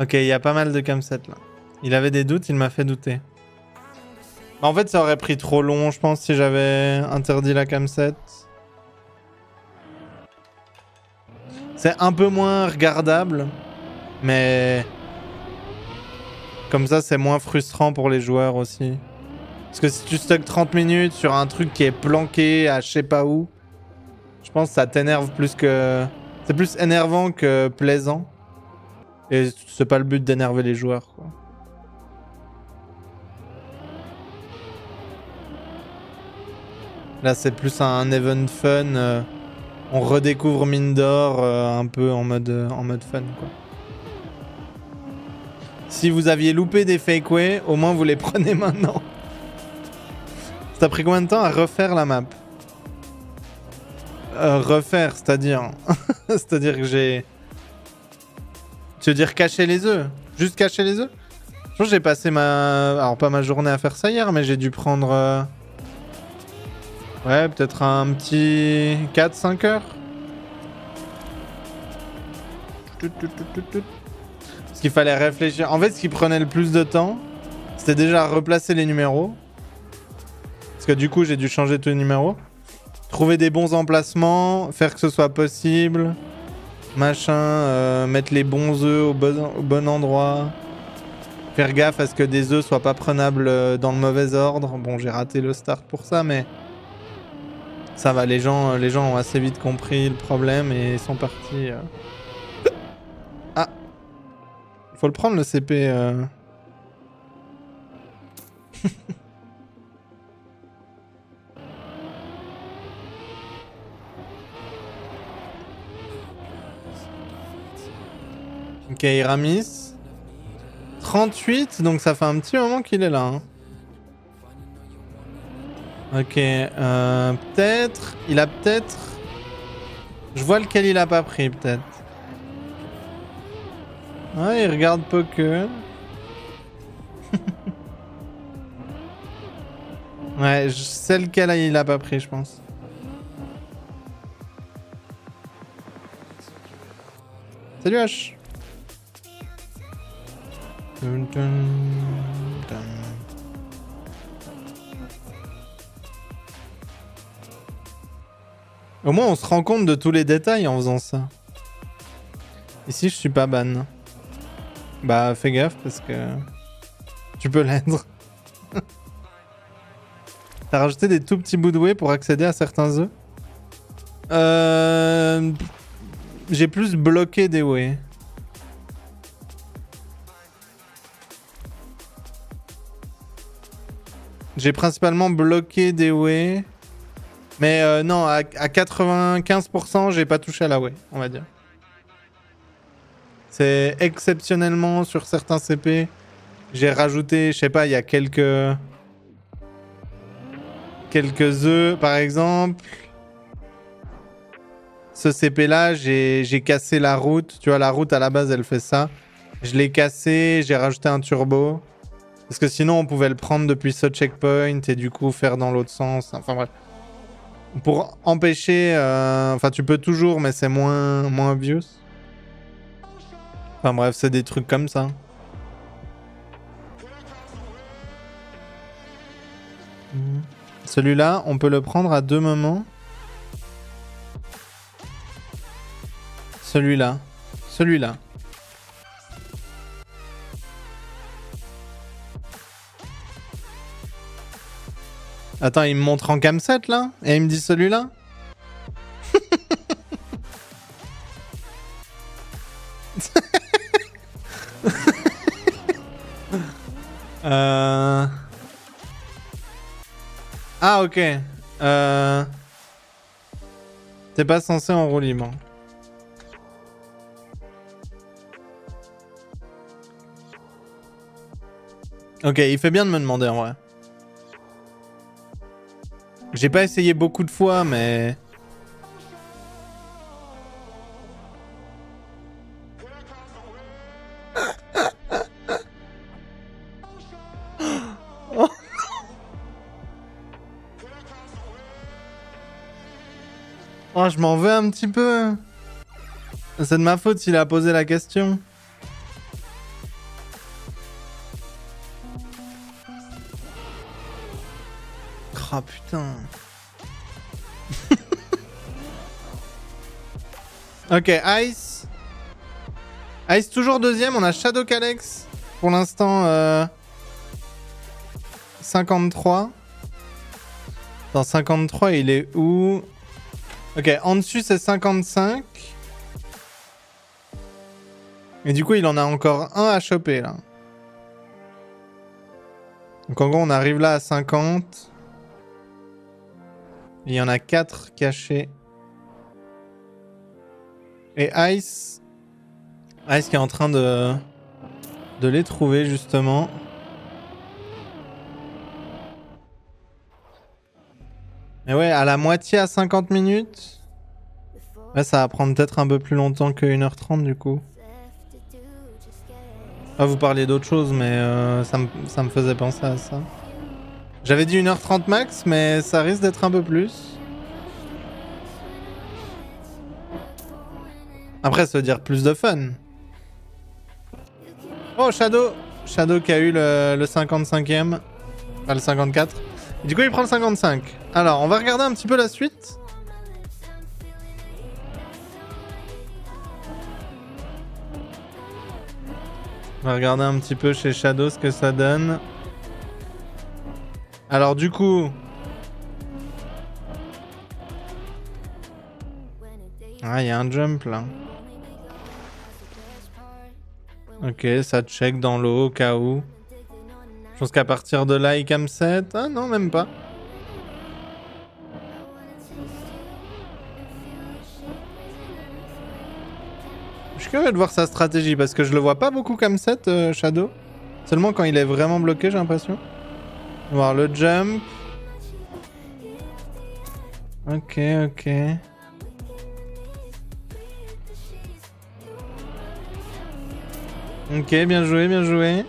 Ok, il y a pas mal de cam sept là. Il avait des doutes, il m'a fait douter. En fait, ça aurait pris trop long, je pense, si j'avais interdit la cam sept. C'est un peu moins regardable, mais... Comme ça, c'est moins frustrant pour les joueurs aussi. Parce que si tu stocks trente minutes sur un truc qui est planqué à je sais pas où, je pense que ça t'énerve plus que... C'est plus énervant que plaisant. Et c'est pas le but d'énerver les joueurs, quoi. Là, c'est plus un event fun. Euh, on redécouvre Mindor euh, un peu en mode, euh, en mode fun, quoi. Si vous aviez loupé des fakeways, au moins vous les prenez maintenant. Ça a pris combien de temps à refaire la map? euh, Refaire, c'est-à-dire... c'est-à-dire que j'ai... Tu veux dire cacher les œufs? Juste cacher les œufs? Je pense que j'ai passé ma... Alors pas ma journée à faire ça hier, mais j'ai dû prendre... Euh... Ouais, peut-être un petit... quatre cinq heures. Parce qu'il fallait réfléchir. En fait, ce qui prenait le plus de temps, c'était déjà replacer les numéros. Parce que du coup, j'ai dû changer tous les numéros. Trouver des bons emplacements, faire que ce soit possible... Machin, euh, mettre les bons œufs au bon, au bon endroit. Faire gaffe à ce que des œufs soient pas prenables euh, dans le mauvais ordre. Bon, j'ai raté le start pour ça, mais... Ça va, les gens, les gens ont assez vite compris le problème et sont partis... Euh... Ah! Faut le prendre, le C P... Euh... Ok, Iramis. trente-huit, donc ça fait un petit moment qu'il est là. Hein. Ok, euh, peut-être... Il a peut-être... Je vois lequel il a pas pris, peut-être. Ouais, il regarde Poké. Ouais, je sais lequel il a pas pris, je pense. Salut, H. Dun, dun, dun. Au moins on se rend compte de tous les détails en faisant ça. Ici je suis pas ban. Bah fais gaffe parce que tu peux l'être. T'as rajouté des tout petits bouts de whey pour accéder à certains œufs? Euh... J'ai plus bloqué des whey. J'ai principalement bloqué des whey. Mais euh, non, à, à quatre-vingt-quinze pour cent, j'ai pas touché à la whey, on va dire. C'est exceptionnellement sur certains C P. J'ai rajouté, je sais pas, il y a quelques... Quelques œufs, par exemple. Ce C P-là, j'ai cassé la route. Tu vois, la route, à la base, elle fait ça. Je l'ai cassé, j'ai rajouté un turbo. Parce que sinon, on pouvait le prendre depuis ce checkpoint et du coup faire dans l'autre sens. Enfin bref. Pour empêcher... Euh... Enfin, tu peux toujours, mais c'est moins, moins obvious. Enfin bref, c'est des trucs comme ça. Mmh. Celui-là, on peut le prendre à deux moments. Celui-là. Celui-là. Attends, il me montre en camset là? Et il me dit celui-là? euh... Ah ok. Euh... T'es pas censé en roue libre. Ok, il fait bien de me demander en vrai. J'ai pas essayé beaucoup de fois, mais... Oh. Oh, je m'en veux un petit peu. C'est de ma faute s'il a posé la question. Ah putain. Ok, Ice. Ice toujours deuxième, on a Shadow Calex. Pour l'instant, euh... cinquante-trois. Dans cinquante-trois, il est où? Ok, en dessus c'est cinquante-cinq. Et du coup, il en a encore un à choper, là. Donc en gros, on arrive là à cinquante. Il y en a quatre cachés. Et Ice... Ice qui est en train de... de les trouver, justement. Et ouais, à la moitié à cinquante minutes. Ouais, ça va prendre peut-être un peu plus longtemps que une heure trente, du coup. Ah, vous parliez d'autre chose, mais euh, ça me faisait penser à ça. J'avais dit une heure trente max, mais ça risque d'être un peu plus. Après, ça veut dire plus de fun. Oh, Shadow Shadow qui a eu le, le cinquante-cinquième. Enfin, le cinquante-quatre. Et du coup, il prend le cinquante-cinq. Alors, on va regarder un petit peu la suite. On va regarder un petit peu chez Shadow ce que ça donne. Alors du coup... Ah, il y a un jump là. Ok, ça check dans l'eau au cas où. Je pense qu'à partir de là, il cam sept. Ah non, même pas. Je suis curieux de voir sa stratégie parce que je le vois pas beaucoup comme set, euh, Shadow. Seulement quand il est vraiment bloqué, j'ai l'impression. Voir le jump. Ok, ok. Ok, bien joué, bien joué.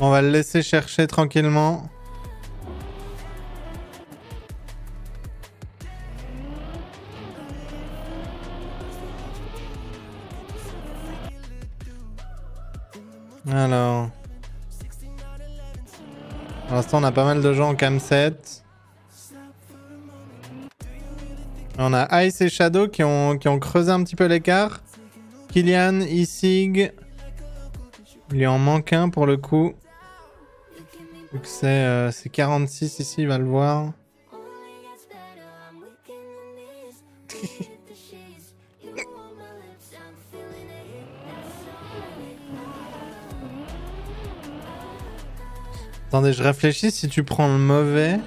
On va le laisser chercher tranquillement. Alors... Pour l'instant, on a pas mal de gens en cam sept. On a Ice et Shadow qui ont, qui ont creusé un petit peu l'écart. Kylian, Isig... Il lui en manque un pour le coup. Donc c'est euh, quarante-six ici, il va le voir. Attendez, je réfléchis, si tu prends le mauvais...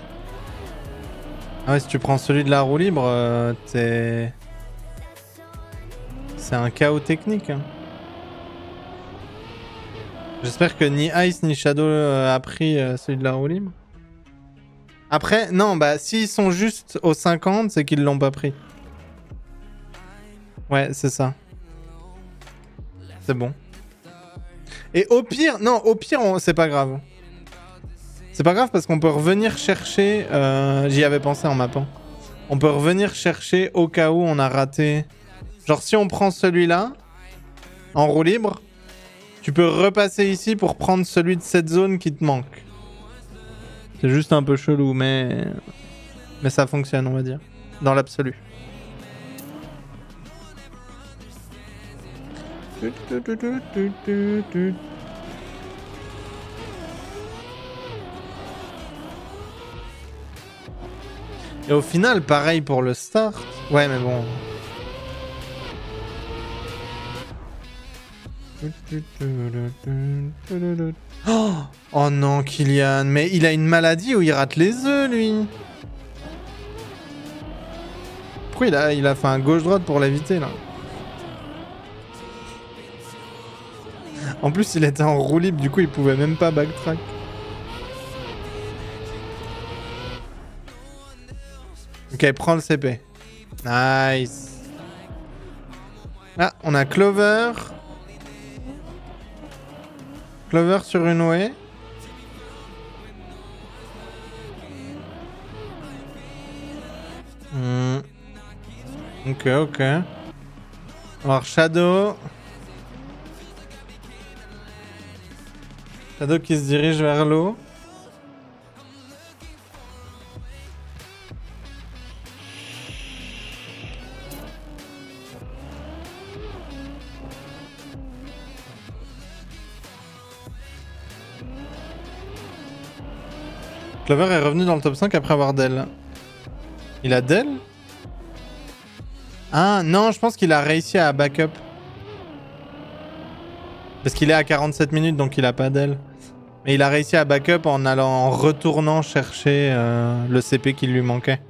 Ah ouais, si tu prends celui de la roue libre, euh, t'es... C'est un chaos technique. Hein. J'espère que ni Ice ni Shadow euh, a pris euh, celui de la roue libre. Après, non, bah s'ils sont juste aux cinquante, c'est qu'ils l'ont pas pris. Ouais, c'est ça. C'est bon. Et au pire, non, au pire, on... c'est pas grave. C'est pas grave parce qu'on peut revenir chercher... Euh, j'y avais pensé en mappant. On peut revenir chercher au cas où on a raté... Genre si on prend celui-là, en roue libre, tu peux repasser ici pour prendre celui de cette zone qui te manque. C'est juste un peu chelou, mais... Mais ça fonctionne, on va dire. Dans l'absolu. Et au final, pareil pour le start. Ouais, mais bon... Oh, oh non, Kylian. Mais il a une maladie où il rate les œufs, lui. Pourquoi il a, il a fait un gauche-droite pour l'éviter, là? En plus, il était en roue libre, du coup, il pouvait même pas backtrack. Ok, prends le C P. Nice. Ah, on a Clover. Clover sur une way. Mmh. Ok, ok. Alors Shadow. Shadow qui se dirige vers l'eau. Clover est revenu dans le top cinq après avoir Dell. Il a Dell? Ah non, je pense qu'il a réussi à backup. Parce qu'il est à quarante-sept minutes, donc il a pas Dell. Mais il a réussi à backup en allant, en retournant chercher euh, le C P qui lui manquait.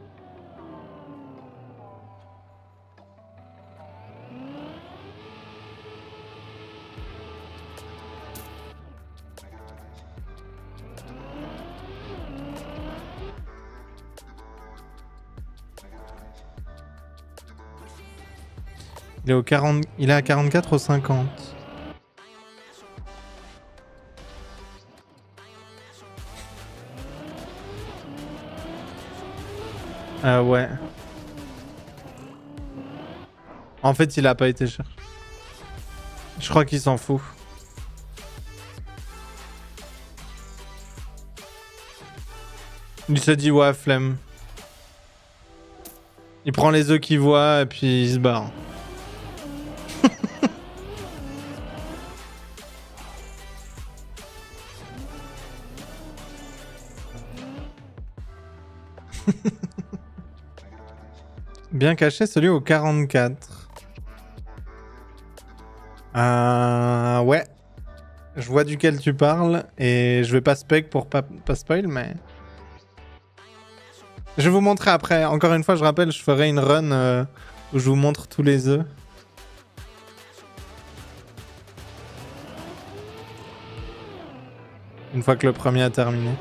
Il est au quarante... Il est à quarante-quatre au cinquante. Euh ouais. En fait, il a pas été cher. Je crois qu'il s'en fout. Il se dit ouais, flemme. Il prend les œufs qu'il voit et puis il se barre. Bien caché, celui au quarante-quatre. Euh... Ouais. Je vois duquel tu parles et je vais pas spec pour pas, pas spoil, mais... Je vais vous montrer après. Encore une fois, je rappelle, je ferai une run euh, où je vous montre tous les œufs. Une fois que le premier a terminé.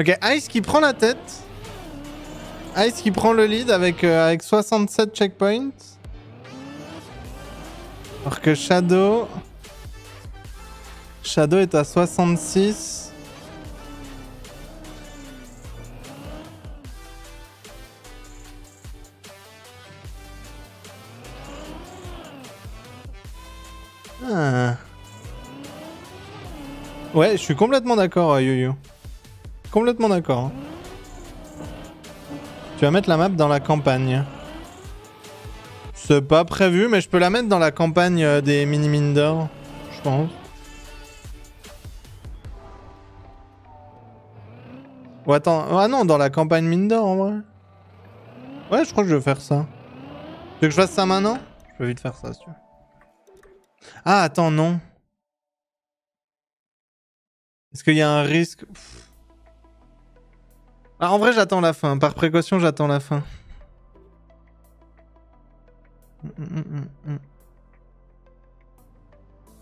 Ok, Ice qui prend la tête. Ice qui prend le lead avec, euh, avec soixante-sept checkpoints. Alors que Shadow... Shadow est à soixante-six. Ah. Ouais, je suis complètement d'accord, Yoyo. Complètement d'accord. Tu vas mettre la map dans la campagne. C'est pas prévu, mais je peux la mettre dans la campagne des mini Mindor, je pense. Ou attends... Ah non, dans la campagne Mindor, en vrai. Ouais, je crois que je vais faire ça. Tu veux que je fasse ça maintenant? Je peux vite faire ça, si tu veux. Ah, attends, non. Est-ce qu'il y a un risque? Pff. Ah, en vrai, j'attends la fin. Par précaution, j'attends la fin.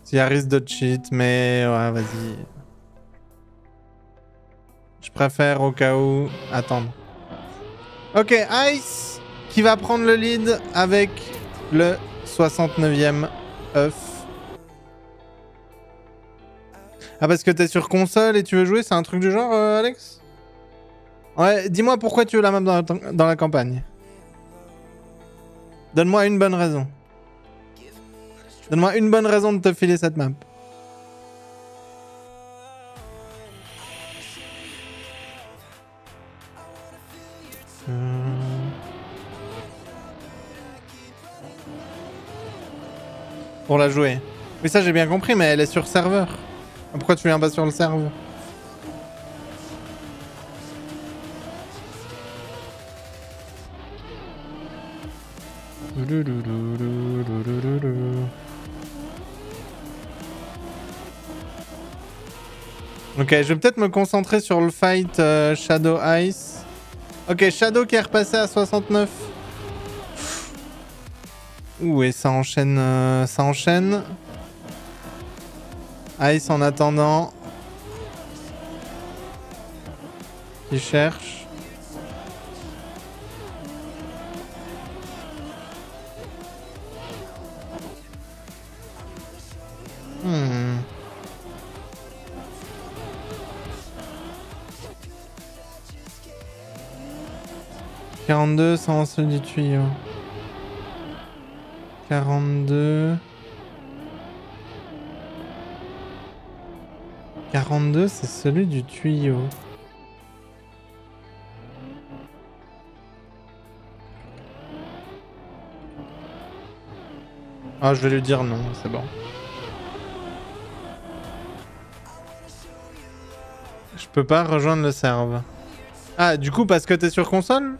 S'il y a risque de cheat, mais... Ouais, vas-y. Je préfère, au cas où, attendre. Ok, Ice qui va prendre le lead avec le soixante-neuvième œuf. Ah, parce que t'es sur console et tu veux jouer, c'est un truc du genre, euh, Alex ? Ouais, dis-moi pourquoi tu veux la map dans la, dans la campagne. Donne-moi une bonne raison. Donne-moi une bonne raison de te filer cette map. Hum... Pour la jouer. Mais ça j'ai bien compris, mais elle est sur serveur. Pourquoi tu viens pas sur le serveur? Ok, je vais peut-être me concentrer sur le fight euh, Shadow Ice. Ok, Shadow qui est repassé à soixante-neuf. Ouh, et ça enchaîne, euh, ça enchaîne. Ice en attendant. Il cherche. Hmm. quarante-deux sans celui du tuyau. quarante-deux. quarante-deux, c'est celui du tuyau. Ah, je vais lui dire non, c'est bon. Je peux pas rejoindre le serve. Ah, du coup, parce que t'es sur console ?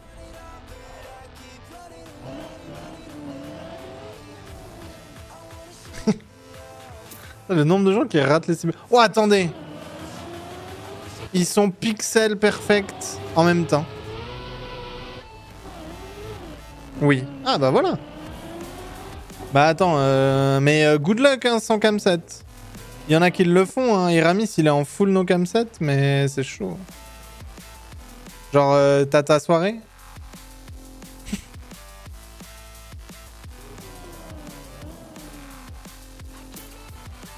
Le nombre de gens qui ratent les cibles. Oh, attendez! Ils sont pixel perfect en même temps. Oui. Ah, bah voilà! Bah attends, euh... mais euh, good luck hein, sans camset. Il y en a qui le font, hein. Iramis, il est en full no camset, mais c'est chaud. Genre, euh, t'as ta soirée?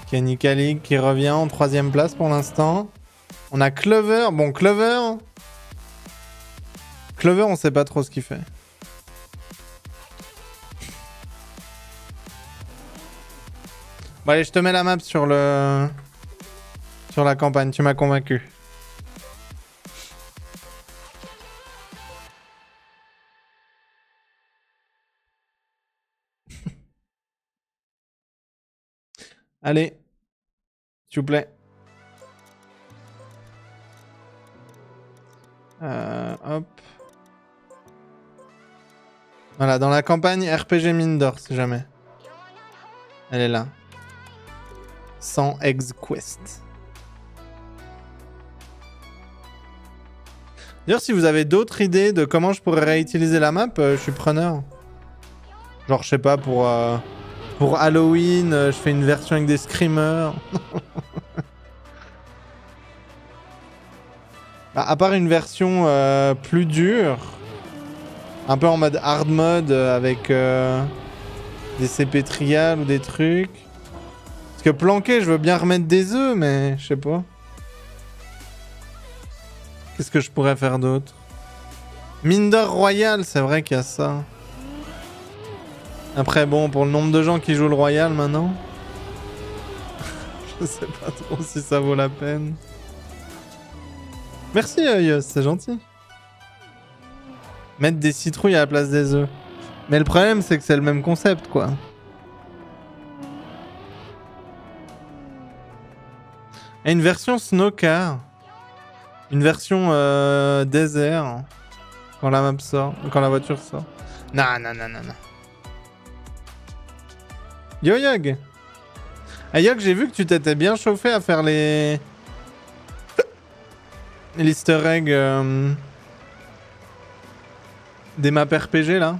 Kenny Kali qui revient en troisième place pour l'instant. On a Clover. Bon, Clover... Clover, on sait pas trop ce qu'il fait. Bon allez, je te mets la map sur le... sur la campagne, tu m'as convaincu. Allez, s'il vous plaît. Euh, hop. Voilà, dans la campagne R P G Mindor, si jamais. Elle est là. Sans ex-quest. D'ailleurs, si vous avez d'autres idées de comment je pourrais réutiliser la map, euh, je suis preneur. Genre, je sais pas, pour... Euh... Pour Halloween, je fais une version avec des screamers. À part une version euh, plus dure, un peu en mode hard mode avec euh, des C P trial ou des trucs. Parce que planquer, je veux bien remettre des œufs, mais je sais pas. Qu'est-ce que je pourrais faire d'autre? Mindor Royal, c'est vrai qu'il y a ça. Après, bon, pour le nombre de gens qui jouent le Royal maintenant... je sais pas trop si ça vaut la peine. Merci, Yos, c'est gentil. Mettre des citrouilles à la place des œufs. Mais le problème, c'est que c'est le même concept, quoi. Et une version snowcar. Une version euh, désert. Quand la map sort. Quand la voiture sort. Non, non, non, non, non. Yo Yog, ah, Yog, j'ai vu que tu t'étais bien chauffé à faire les... l'easter egg euh... des maps R P G là.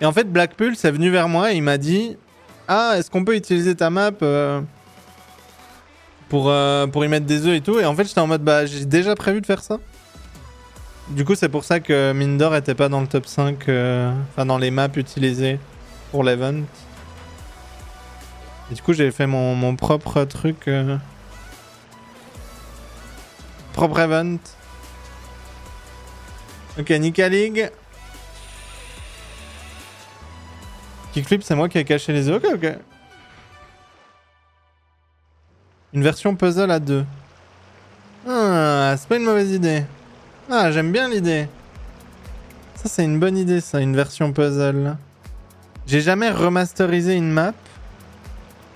Et en fait Blackpulse est venu vers moi et il m'a dit « Ah, est-ce qu'on peut utiliser ta map euh... pour, euh, pour y mettre des œufs et tout ?» Et en fait j'étais en mode « Bah j'ai déjà prévu de faire ça. » Du coup c'est pour ça que Mindor était pas dans le top cinq, euh... enfin dans les maps utilisées pour l'event. Et du coup, j'ai fait mon, mon propre truc. Euh... Propre event. Ok, Nika League. Kickflip, c'est moi qui ai caché les œufs. Ok, ok. Une version puzzle à deux. Ah, c'est pas une mauvaise idée. Ah, j'aime bien l'idée. Ça, c'est une bonne idée, ça, une version puzzle. J'ai jamais remasterisé une map.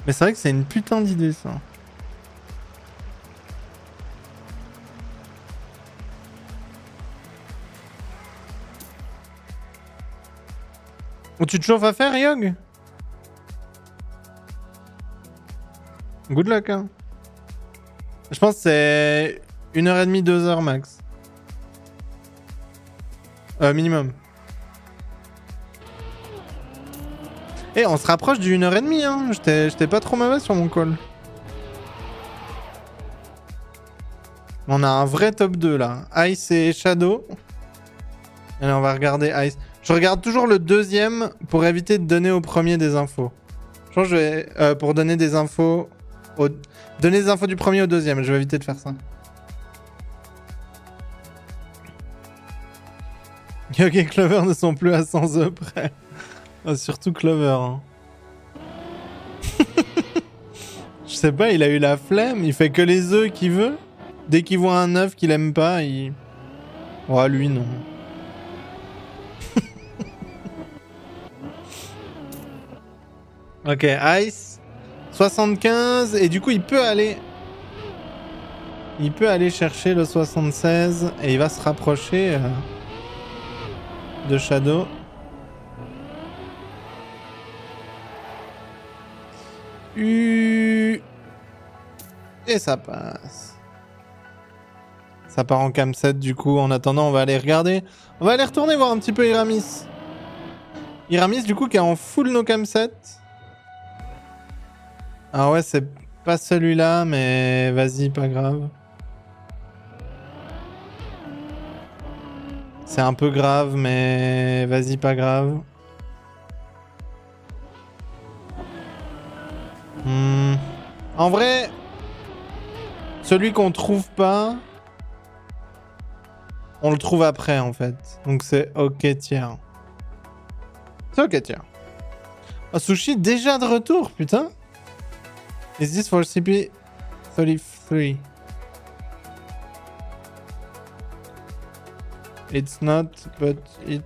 Mais c'est vrai que c'est une putain d'idée, ça. Oh, tu te chauffes à faire, Yog? Good luck, hein. Je pense que c'est une heure et demie, deux heures max. Euh, minimum. Eh, on se rapproche du une heure trente, hein. J'étais pas trop mauvais sur mon call. On a un vrai top deux, là. Ice et Shadow. Allez, on va regarder Ice. Je regarde toujours le deuxième pour éviter de donner au premier des infos. Je pense que je vais... Euh, pour donner des infos... Au... Donner des infos du premier au deuxième. Je vais éviter de faire ça. Yog et Clover ne sont plus à cent œufs près. Oh, surtout Clover. Hein. Je sais pas, il a eu la flemme. Il fait que les œufs qu'il veut. Dès qu'il voit un œuf qu'il aime pas, il... Oh, lui, non. Ok, Ice. soixante-quinze. Et du coup, il peut aller... Il peut aller chercher le soixante-seize et il va se rapprocher de Shadow. U... Et ça passe. Ça part en cam sept du coup. En attendant, on va aller regarder. On va aller retourner voir un petit peu Iramis. Iramis du coup qui est en full no cam sept. Ah ouais, c'est pas celui-là, mais vas-y, pas grave. C'est un peu grave, mais vas-y, pas grave. Hmm. En vrai, celui qu'on trouve pas, on le trouve après en fait. Donc c'est ok tiens. C'est ok tiens. Oh, Sushi déjà de retour, putain. Is this for C P thirty-three? It's not, but it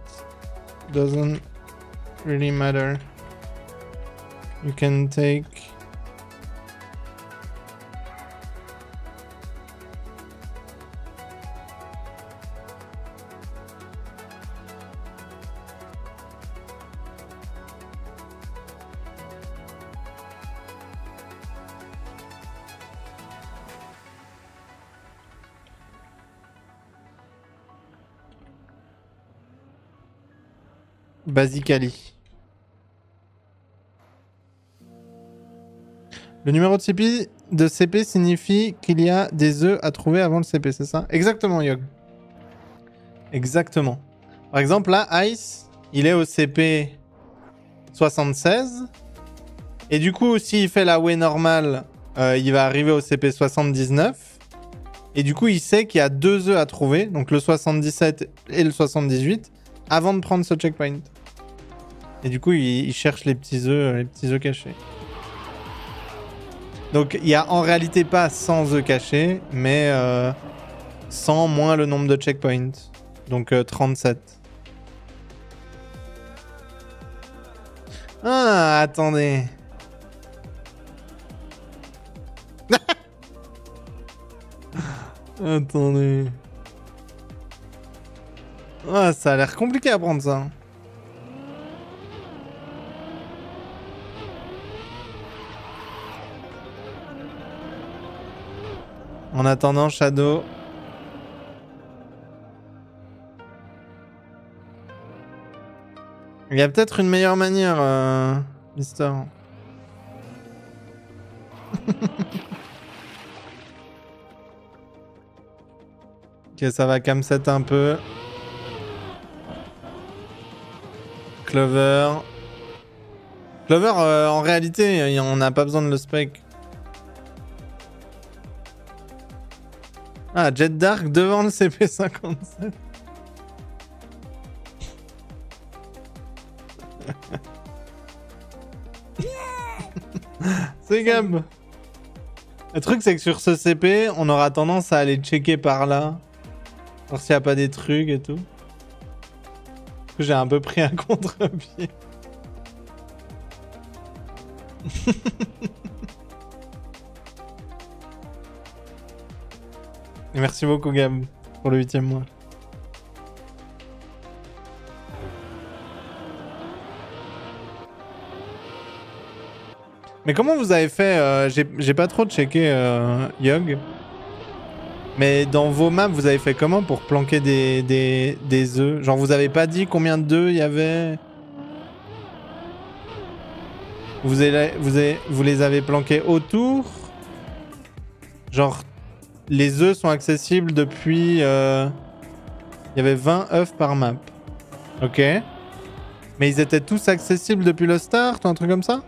doesn't really matter. You can take... Basically. Le numéro de C P, de C P signifie qu'il y a des œufs à trouver avant le C P, c'est ça? Exactement, Yog. Exactement. Par exemple, là, Ice, il est au C P soixante-seize. Et du coup, s'il fait la way normale, euh, il va arriver au C P soixante-dix-neuf. Et du coup, il sait qu'il y a deux œufs à trouver, donc le soixante-dix-sept et le soixante-dix-huit, avant de prendre ce checkpoint. Et du coup, il, il cherche les petits œufs, les petits œufs cachés. Donc, il n'y a en réalité pas cent œufs cachés, mais euh, cent moins le nombre de checkpoints. Donc, euh, trente-sept. Ah, attendez. Attendez. Ah, ça a l'air compliqué à prendre ça. En attendant, Shadow. Il y a peut-être une meilleure manière, euh... Mister. Ok, ça va cam sept un peu. Clover. Clover, euh, en réalité, on n'a pas besoin de le spec. Ah, Jet Dark devant le C P cinquante-sept. C'est Gab. Le truc, c'est que sur ce C P, on aura tendance à aller checker par là. Voir s'il n'y a pas des trucs et tout. J'ai un peu pris un contre-pied. Merci beaucoup, Gab, pour le huitième mois. Mais comment vous avez fait euh, j'ai pas trop checké, euh, Yog. Mais dans vos maps, vous avez fait comment pour planquer des, des, des œufs? Genre, vous avez pas dit combien d'œufs il y avait? Vous, avez, vous, avez, vous les avez planqués autour? Genre, les œufs sont accessibles depuis... Euh... Il y avait vingt œufs par map. Ok. Mais ils étaient tous accessibles depuis le start ou un truc comme ça?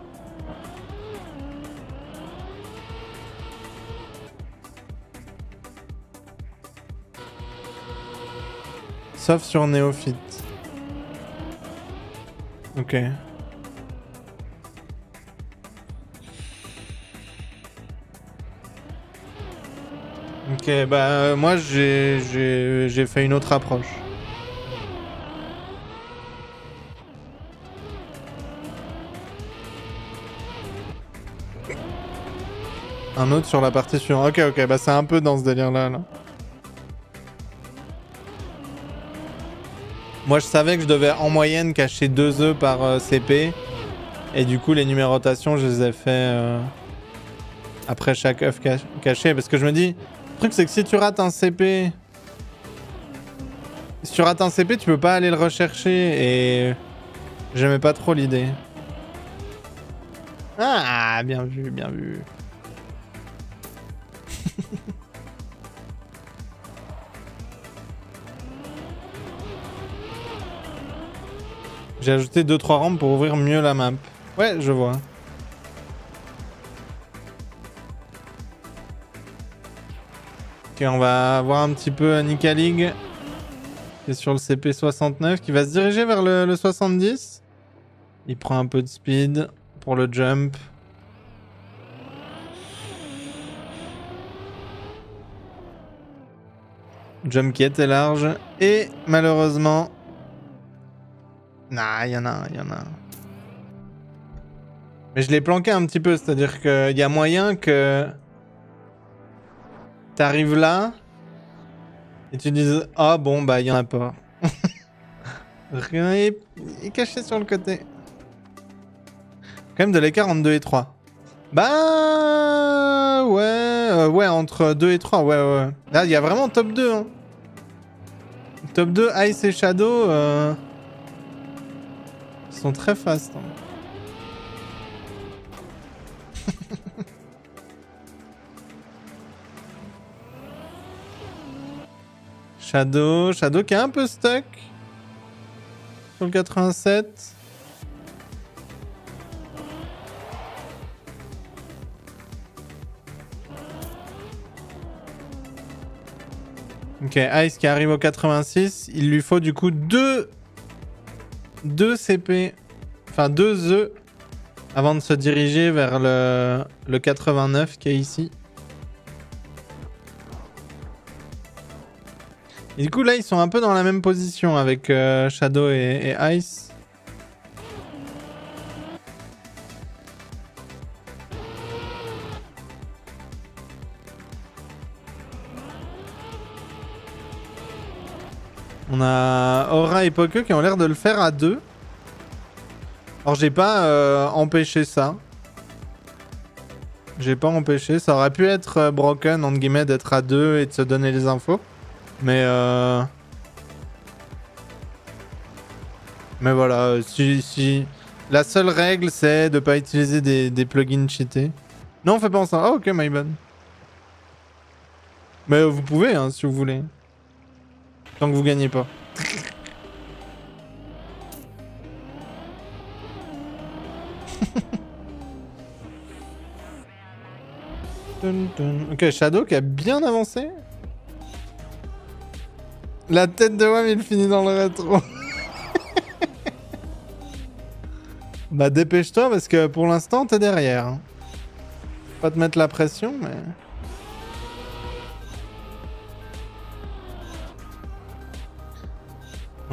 Sauf sur Néophyte. Ok. Ok, bah euh, moi j'ai fait une autre approche. Un autre sur la partie suivante. Ok, ok, bah c'est un peu dans ce délire-là. Là. Moi, je savais que je devais en moyenne cacher deux œufs par euh, C P. Et du coup, les numérotations, je les ai fait euh, après chaque œuf ca caché. Parce que je me dis, le truc, c'est que si tu rates un C P... Si tu rates un C P, tu peux pas aller le rechercher et... J'aimais pas trop l'idée. Ah, bien vu, bien vu. J'ai ajouté deux trois rampes pour ouvrir mieux la map. Ouais, je vois. Ok, on va voir un petit peu Nika League. C'est sur le C P soixante-neuf qui va se diriger vers le, le soixante-dix. Il prend un peu de speed pour le jump. Jump qui était large. Et malheureusement... Nah, il y en a un, il y en a un. Mais je l'ai planqué un petit peu, c'est-à-dire qu'il y a moyen que... T'arrives là... Et tu dises, ah oh, bon, bah, il y en a pas. Rien est... est caché sur le côté. Quand même de l'écart entre deux et trois. Bah... Ouais... Euh, ouais, entre deux et trois, ouais, ouais. Là, il y a vraiment top deux. Hein. Top deux, Ice et Shadow... Euh... Ils sont très fast. Hein. Shadow, Shadow qui est un peu stuck sur le quatre-vingt-sept. Ok, Ice qui arrive au quatre-vingt-six. Il lui faut du coup deux, deux C P, enfin deux œufs avant de se diriger vers le, le quatre-vingt-neuf qui est ici. Et du coup, là, ils sont un peu dans la même position avec euh, Shadow et, et Ice. On a Aura et Poké qui ont l'air de le faire à deux. Alors, j'ai pas euh, empêché ça. J'ai pas empêché. Ça aurait pu être euh, broken, entre guillemets, d'être à deux et de se donner les infos. Mais euh... mais voilà, si, si... la seule règle c'est de pas utiliser des, des plugins cheatés. Non, on fait pas en ça. Ah, ok, my bad. Mais vous pouvez, hein, si vous voulez. Tant que vous gagnez pas. Dun, dun. Ok, Shadow qui a bien avancé. La tête de Wam, il finit dans le rétro. Bah dépêche-toi parce que pour l'instant t'es derrière. Hein. Faut pas te mettre la pression mais...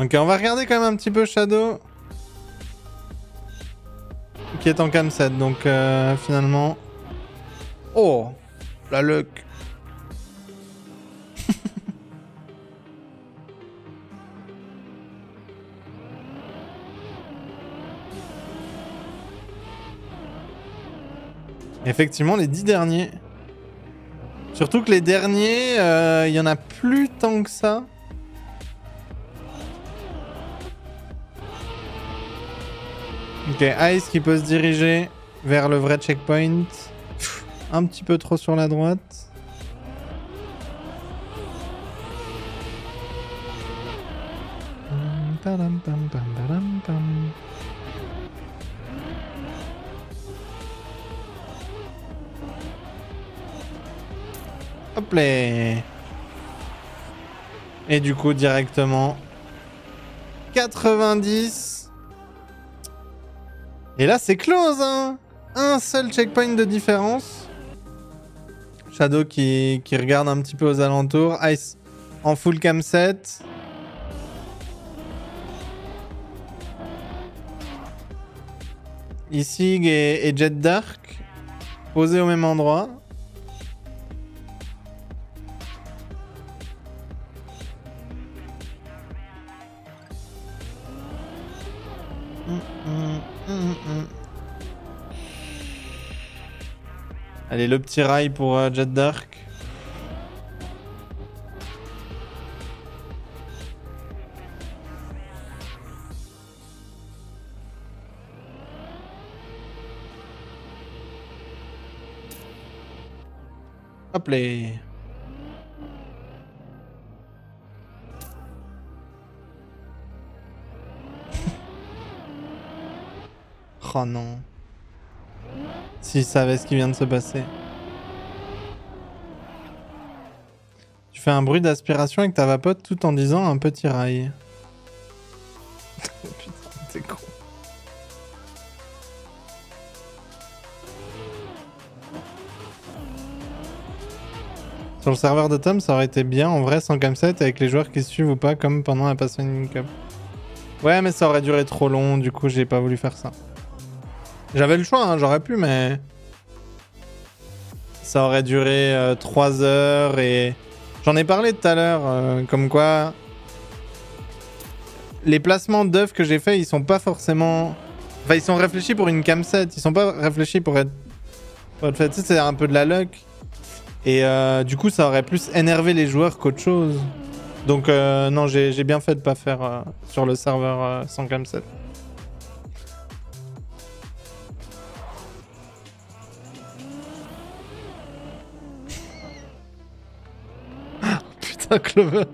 Ok, on va regarder quand même un petit peu Shadow. Qui est en cam sept donc euh, finalement... Oh la luck. Effectivement, les dix derniers. Surtout que les derniers, il euh, y en a plus tant que ça. Ok, Ice qui peut se diriger vers le vrai checkpoint. Un petit peu trop sur la droite. Pam, pam, pam, pam, pam. Hop là. Et du coup, directement... quatre-vingt-dix. Et là, c'est close, hein. Un seul checkpoint de différence. Shadow qui, qui regarde un petit peu aux alentours. Ice en full cam sept. Isig et, et Jet Dark posés au même endroit. Allez, le petit rail pour euh, Jet Dark. Hop là. Oh non. S'il savait ce qui vient de se passer. Tu fais un bruit d'aspiration avec ta vapote tout en disant un petit rail. Putain, t'es con. Sur le serveur de Tom, ça aurait été bien en vrai sans camset avec les joueurs qui suivent ou pas, comme pendant la Passing Cup. Ouais, mais ça aurait duré trop long, du coup j'ai pas voulu faire ça. J'avais le choix, hein, j'aurais pu, mais... Ça aurait duré euh, trois heures et... J'en ai parlé tout à l'heure, euh, comme quoi... Les placements d'œufs que j'ai faits, ils sont pas forcément... Enfin, ils sont réfléchis pour une camset, ils sont pas réfléchis pour être... Pour être fait, tu sais, c'est un peu de la luck. Et euh, du coup, ça aurait plus énervé les joueurs qu'autre chose. Donc euh, non, j'ai bien fait de pas faire euh, sur le serveur euh, sans camset. Ah, putain, Clover.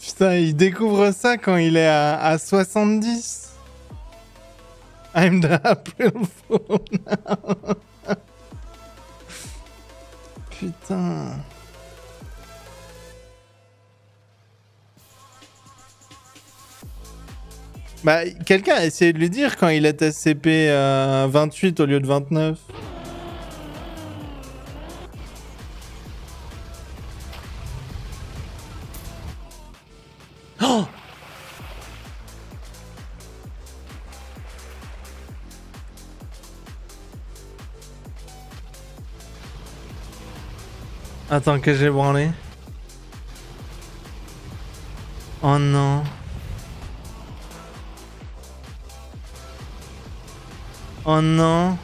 Putain, il découvre ça quand il est à, à soixante-dix. I'm the April Fool now. Putain. Bah, quelqu'un a essayé de lui dire quand il était C P euh, vingt-huit au lieu de vingt-neuf. Oh, attends que j'ai branlé. Oh non. Oh non.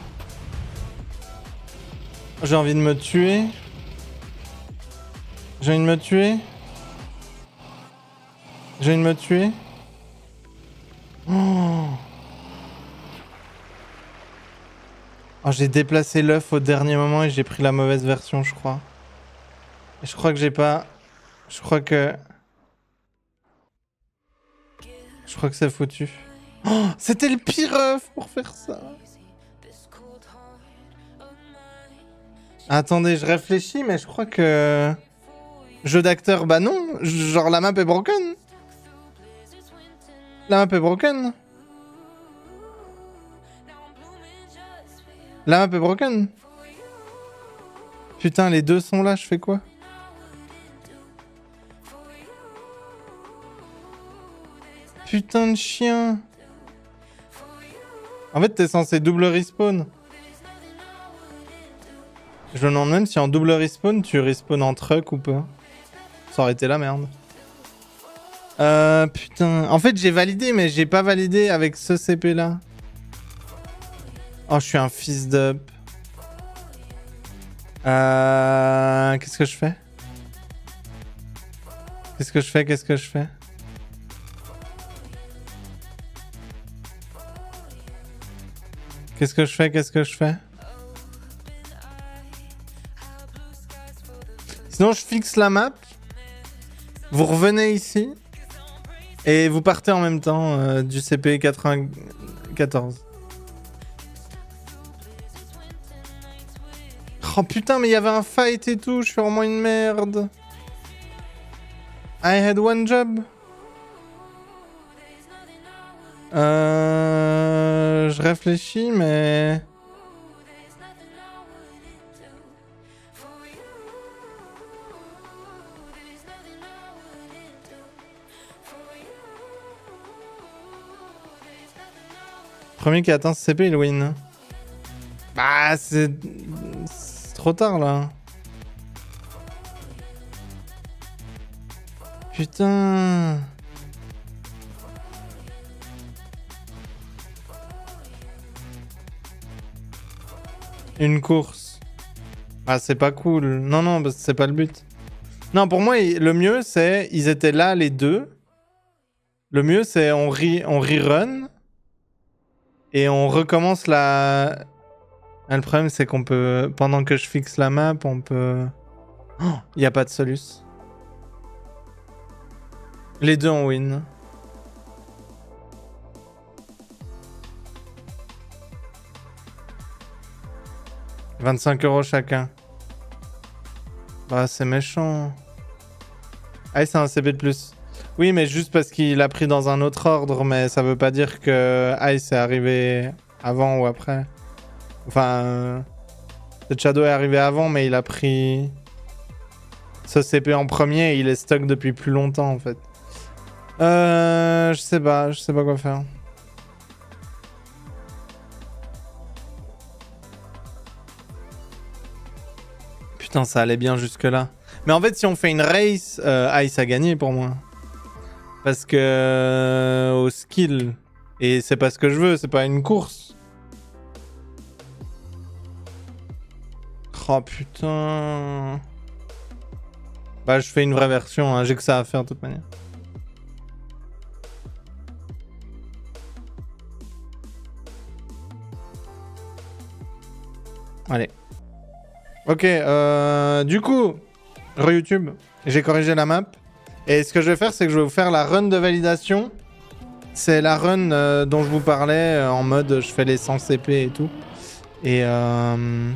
J'ai envie de me tuer. J'ai envie de me tuer. J'ai envie de me tuer. Oh, oh, j'ai déplacé l'œuf au dernier moment et j'ai pris la mauvaise version, je crois. Et je crois que j'ai pas... Je crois que... Je crois que c'est foutu. Oh, c'était le pire œuf pour faire ça. Attendez, je réfléchis, mais je crois que... Jeu d'acteur, bah non. Genre la map est broken. La map est broken. La map est broken. Putain, les deux sont là, je fais quoi? Putain de chien. En fait, t'es censé double respawn. Je me demande même si en double respawn, tu respawn en truck ou pas. Ça aurait été la merde. Euh, putain. En fait, j'ai validé, mais j'ai pas validé avec ce C P là. Oh, je suis un fils d'up. Euh, Qu'est-ce que je fais? Qu'est-ce que je fais? Qu'est-ce que je fais? Qu'est-ce que je fais? Qu'est-ce que je fais? Sinon, je fixe la map. Vous revenez ici. Et vous partez en même temps euh, du C P quatre-vingt-quatorze. Oh putain, mais il y avait un fight et tout. Je suis vraiment une merde. I had one job. Euh... Je réfléchis, mais... Premier qui atteint ce C P, il win. Bah, c'est... c'est trop tard, là. Putain... Une course. Ah, c'est pas cool. Non, non, parce que c'est pas le but. Non, pour moi, le mieux, c'est... Ils étaient là, les deux. Le mieux, c'est on, re... on rerun. Et on recommence la... Ah, le problème, c'est qu'on peut... Pendant que je fixe la map, on peut... Il oh, n'y a pas de soluce. Les deux on win. vingt-cinq euros chacun. Bah, c'est méchant. Ah, c'est un C B de plus. Oui, mais juste parce qu'il a pris dans un autre ordre, mais ça veut pas dire que Ice est arrivé avant ou après. Enfin, euh... le Shadow est arrivé avant, mais il a pris ce C P en premier et il est stock depuis plus longtemps en fait. Euh... Je sais pas, je sais pas quoi faire. Putain, ça allait bien jusque là. Mais en fait, si on fait une race, euh, Ice a gagné pour moi. Parce que... Euh, au skill. Et c'est pas ce que je veux, c'est pas une course. Oh putain... Bah, je fais une vraie version, hein. J'ai que ça à faire de toute manière. Allez. Ok, euh, du coup, re-YouTube, j'ai corrigé la map. Et ce que je vais faire, c'est que je vais vous faire la run de validation. C'est la run euh, dont je vous parlais, euh, en mode je fais les cent C P et tout. Et... Euh...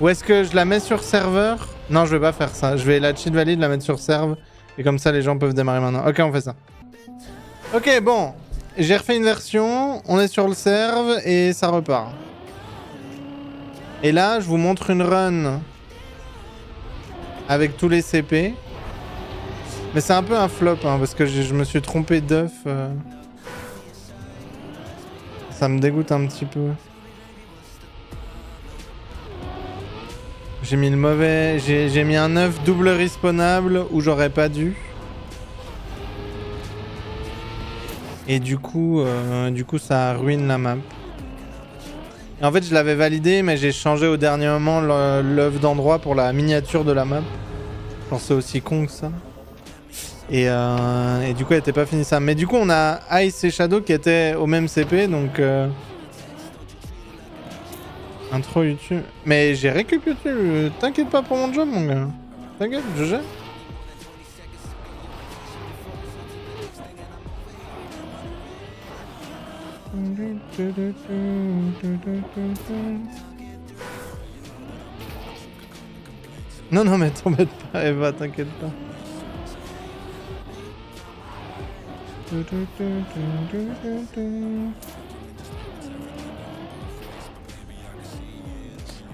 Ou est-ce que je la mets sur serveur? Non, je vais pas faire ça. Je vais la cheat valide, la mettre sur serve. Et comme ça, les gens peuvent démarrer maintenant. Ok, on fait ça. Ok, bon. J'ai refait une version. On est sur le serve et ça repart. Et là, je vous montre une run avec tous les C P. Mais c'est un peu un flop, hein, parce que je, je me suis trompé d'œuf. Euh... Ça me dégoûte un petit peu. J'ai mis le mauvais... J'ai mis un œuf double respawnable où j'aurais pas dû. Et du coup, euh, du coup, ça ruine la map. Et en fait, je l'avais validé, mais j'ai changé au dernier moment l'œuf d'endroit pour la miniature de la map. Je pensais aussi con que ça. Et, euh, et du coup, elle était pas finie ça. Mais du coup, on a Ice et Shadow qui étaient au même C P, donc... Euh... Intro YouTube. Mais j'ai récupéré le... T'inquiète pas pour mon job, mon gars. T'inquiète, je gère. Non, non, mais t'embête pas, Eva, t'inquiète pas.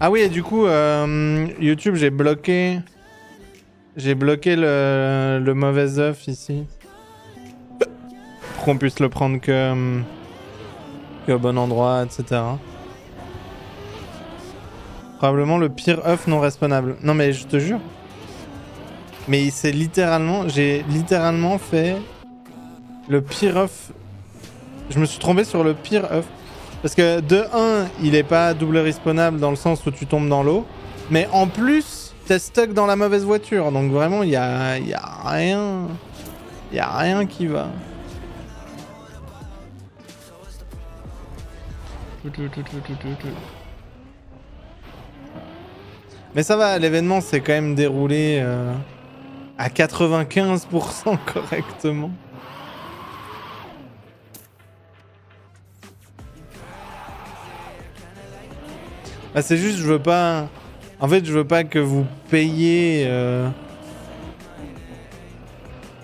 Ah oui, et du coup, euh, YouTube, j'ai bloqué... J'ai bloqué le, le mauvais œuf ici. Pour qu'on puisse le prendre que... que au bon endroit, et cetera. Probablement le pire œuf non respawnable. Non mais je te jure. Mais c'est littéralement... J'ai littéralement fait... Le pire œuf... Je me suis trompé sur le pire œuf. Parce que de un, il est pas double respawnable dans le sens où tu tombes dans l'eau. Mais en plus, t'es stuck dans la mauvaise voiture. Donc vraiment, il y a, y a rien. Il y a rien qui va. Mais ça va, l'événement s'est quand même déroulé euh, à quatre-vingt-quinze pour cent correctement. Bah, c'est juste, je veux pas... En fait, je veux pas que vous payiez... Euh...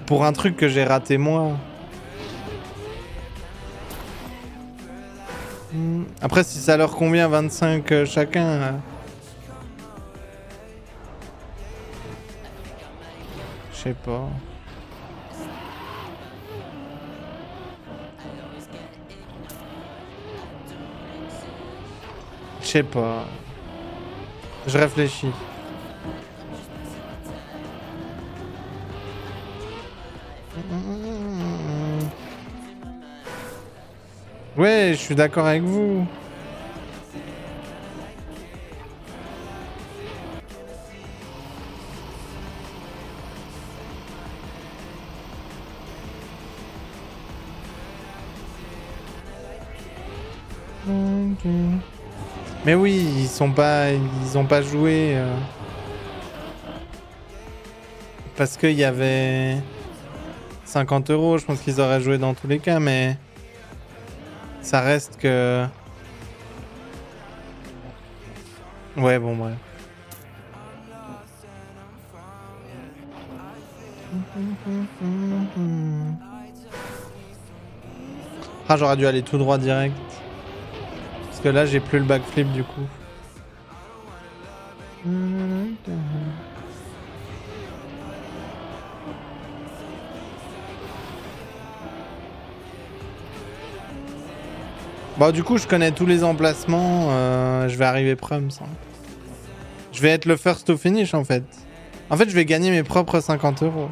pour un truc que j'ai raté, moi. Hmm. Après, si ça leur convient, vingt-cinq euh, chacun... Euh... Je sais pas... Je sais pas. Je réfléchis. Ouais, je suis d'accord avec vous. Mais oui, ils sont pas, ils ont pas joué euh... parce qu'il y avait cinquante euros. Je pense qu'ils auraient joué dans tous les cas, mais ça reste que. Ouais, bon, ouais. Ah, j'aurais dû aller tout droit direct. Parce que là, j'ai plus le backflip du coup. Bon, du coup, je connais tous les emplacements. Euh, je vais arriver prums. Hein. Je vais être le first to finish en fait. En fait, je vais gagner mes propres cinquante euros.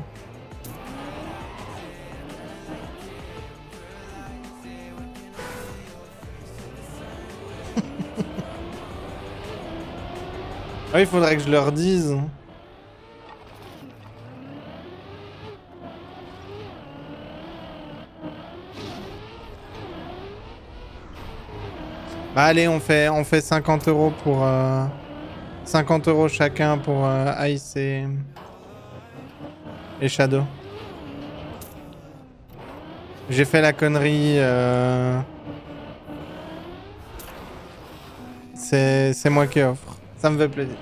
Ah oui, il faudrait que je leur dise. Bah allez, on fait, on fait cinquante euros pour euh, cinquante euros chacun pour euh, Ice et, et Shadow. J'ai fait la connerie. Euh... C'est, c'est moi qui offre. Ça me fait plaisir.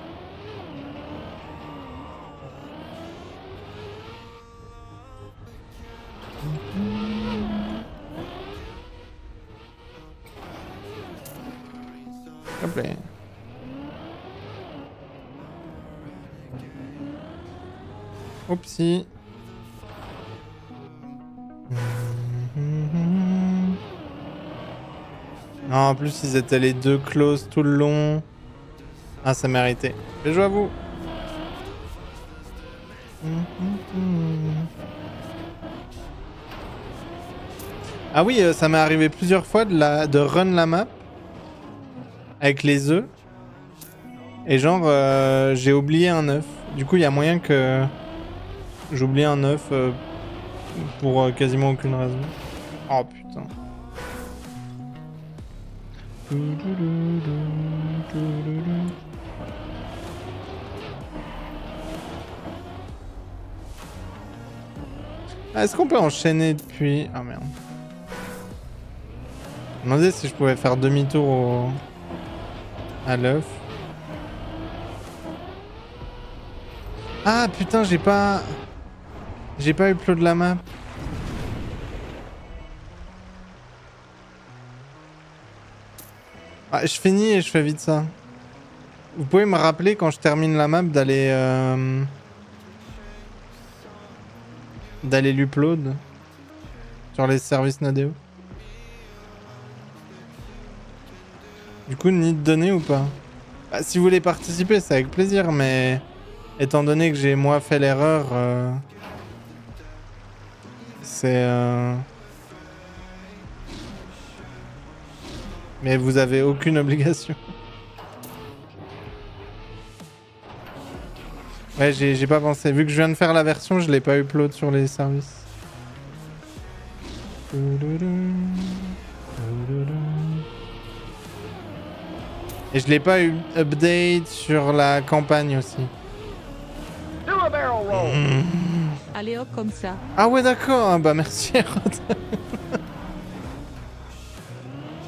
Oupsie. Non, en plus ils étaient les deux closes tout le long. Ah, ça méritait. Je joue à vous. Ah oui, euh, ça m'est arrivé plusieurs fois de, la... de run la map avec les œufs. Et genre, euh, j'ai oublié un œuf. Du coup, il y a moyen que j'oublie un œuf euh, pour euh, quasiment aucune raison. Oh putain. Ah, est-ce qu'on peut enchaîner depuis... Ah merde. Je me demandais si je pouvais faire demi-tour au... à l'œuf. Ah putain, j'ai pas... J'ai pas upload la map. Ah, je finis et je fais vite ça. Vous pouvez me rappeler quand je termine la map d'aller... Euh... d'aller l'upload sur les services Nadeo. Du coup, ni de données ou pas? Bah, si vous voulez participer, c'est avec plaisir, mais étant donné que j'ai moi fait l'erreur, euh... c'est... Euh... mais vous avez aucune obligation. Ouais, j'ai pas pensé. Vu que je viens de faire la version, je l'ai pas upload sur les services. Et je l'ai pas eu update sur la campagne aussi. Mmh. Allez hop, comme ça. Ah ouais, d'accord. Bah merci.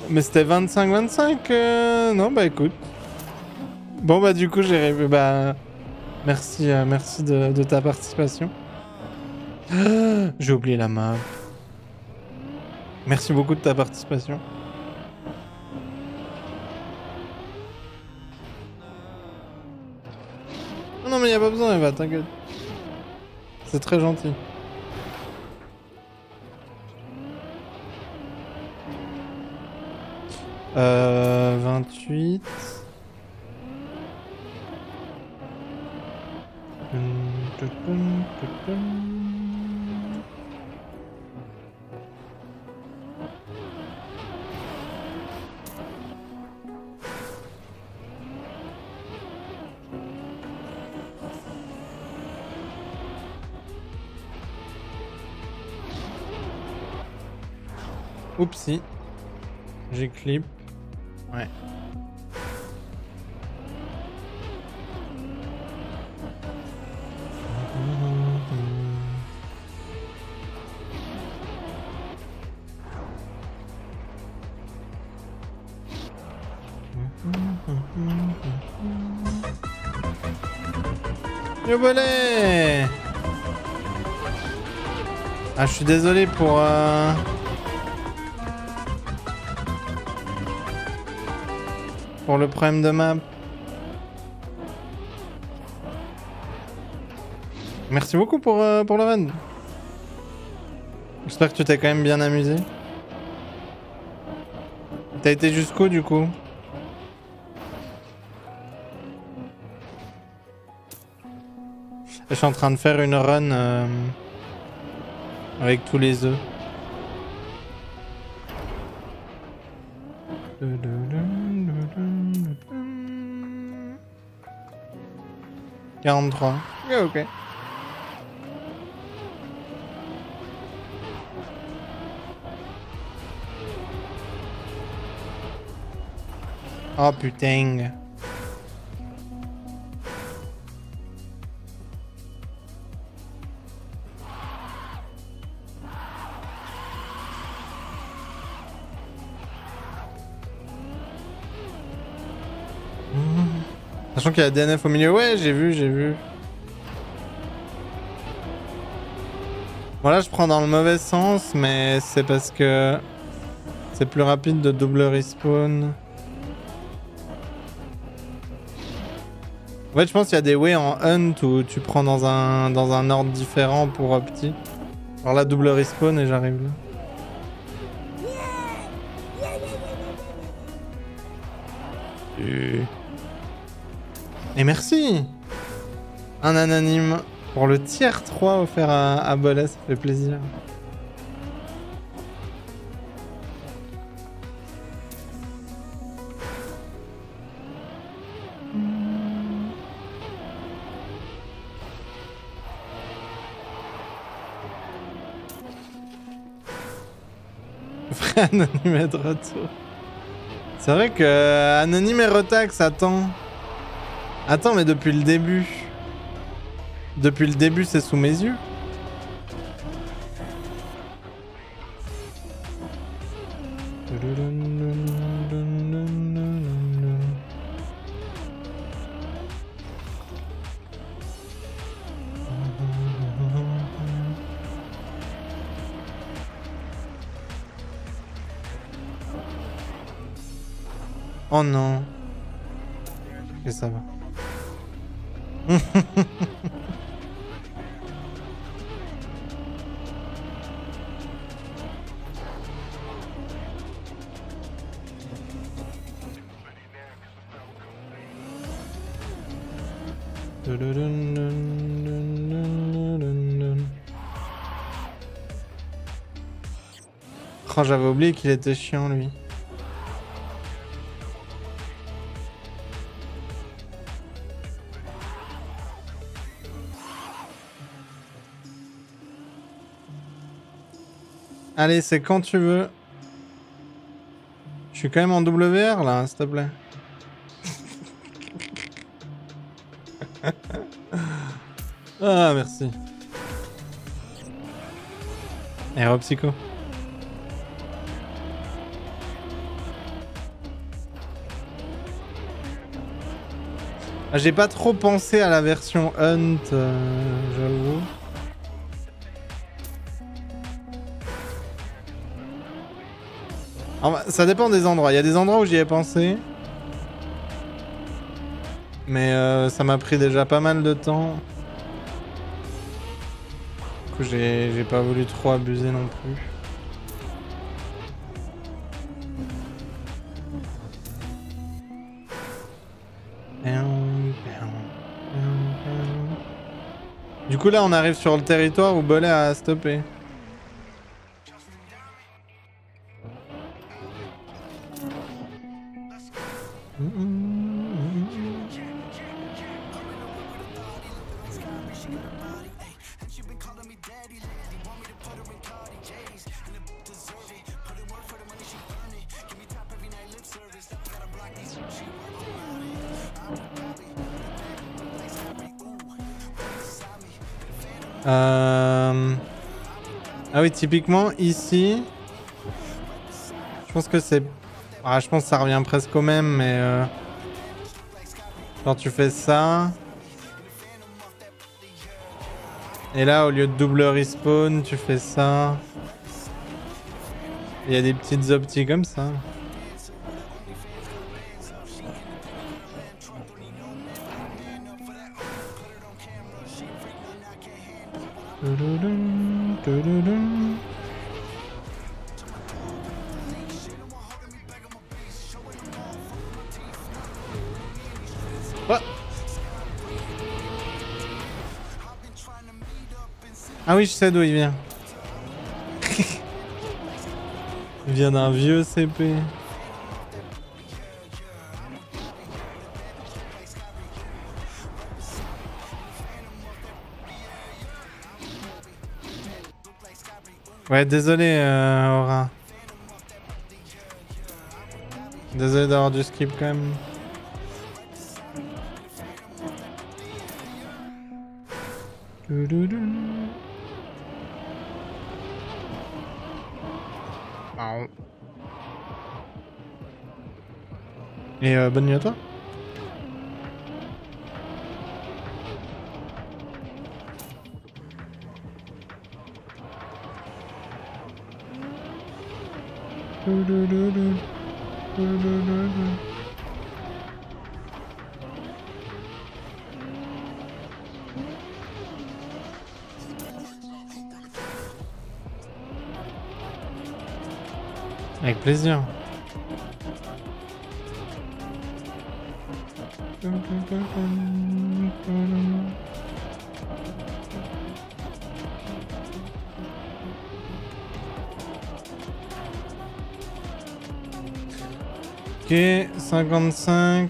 Mais c'était vingt-cinq vingt-cinq euh... Non, bah écoute. Bon, bah du coup, j'ai rêvé. Bah... Merci, euh, merci de, de ta participation. J'ai oublié la map. Merci beaucoup de ta participation. Oh non mais il n'y a pas besoin Eva, t'inquiète. C'est très gentil. Euh, vingt-huit. Oupsie, j'ai clip. Ouais. Yo bolé. Ah, je suis désolé pour. Euh... Pour le problème de map. Merci beaucoup pour, euh, pour la vanne. J'espère que tu t'es quand même bien amusé. T'as été jusqu'où du coup? Je suis en train de faire une run euh, avec tous les œufs. quarante-trois. Yeah, ok. Oh putain. Sachant qu'il y a D N F au milieu. Ouais, j'ai vu, j'ai vu. Voilà, je prends dans le mauvais sens, mais c'est parce que c'est plus rapide de double respawn. En fait, je pense qu'il y a des ways en hunt où tu prends dans un, dans un ordre différent pour euh, petit. Alors là, double respawn et j'arrive là. Et... Et merci. Un anonyme pour le tiers trois offert à, à Bolet, ça fait plaisir. Vrai anonyme est de retour. C'est vrai que euh, anonyme et retax, attends. Attends, mais depuis le début... Depuis le début, c'est sous mes yeux. Oh non. Et ça va. Oh, j'avais oublié qu'il était chiant lui. Allez, c'est quand tu veux. Je suis quand même en W R là, s'il te plaît. Ah, merci. Et repsycho. Ah, j'ai pas trop pensé à la version Hunt, euh, j'avoue. Alors, ça dépend des endroits. Il y a des endroits où j'y ai pensé. Mais euh, ça m'a pris déjà pas mal de temps. Du coup, j'ai pas voulu trop abuser non plus. Du coup là on arrive sur le territoire où Bolet a stoppé. Euh... Ah oui, typiquement ici, je pense que c'est... Ah, je pense que ça revient presque au même, mais... Euh... Quand tu fais ça... Et là, au lieu de double respawn, tu fais ça... Il y a des petites opties comme ça. Ah oui, je sais d'où il vient. Il vient d'un vieux C P. Ouais, désolé, euh, Aura. Désolé d'avoir du skip quand même. Du du du. Et euh, bonne nuit à toi. Avec plaisir. Ok, cinquante-cinq.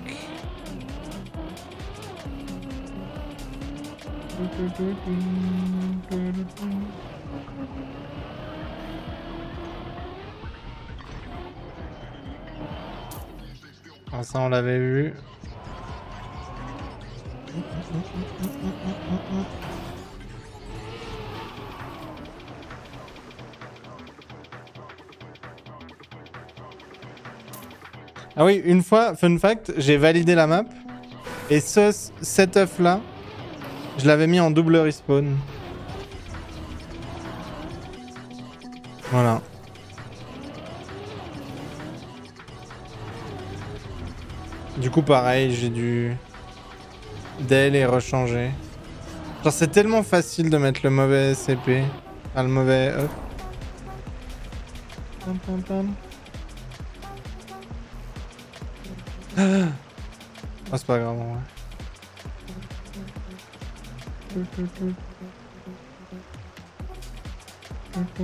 Ah, ça on l'avait vu. Ah oui, une fois, fun fact, j'ai validé la map et ce, cet œuf là, je l'avais mis en double respawn. Voilà. Du coup, pareil, j'ai dû dès les rechanger. Genre, c'est tellement facile de mettre le mauvais C P, enfin, le mauvais œuf. Pam pam pam. Ah, oh, c'est pas grave,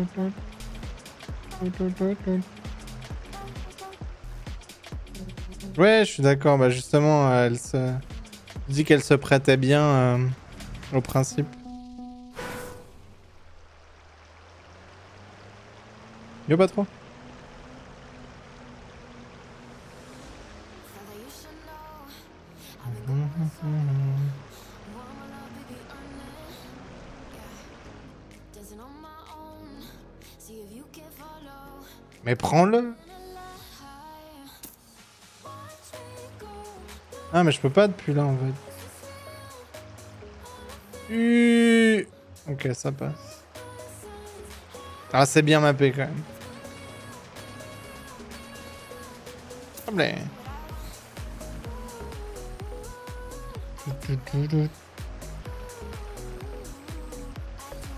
ouais. Ouais, je suis d'accord. Bah justement, elle se dit qu'elle se prêtait bien euh, au principe. Yo, pas trop. Mais prends-le. Ah mais je peux pas depuis là en fait. U... Ok, ça passe. Ah c'est bien mappé quand même. Problème.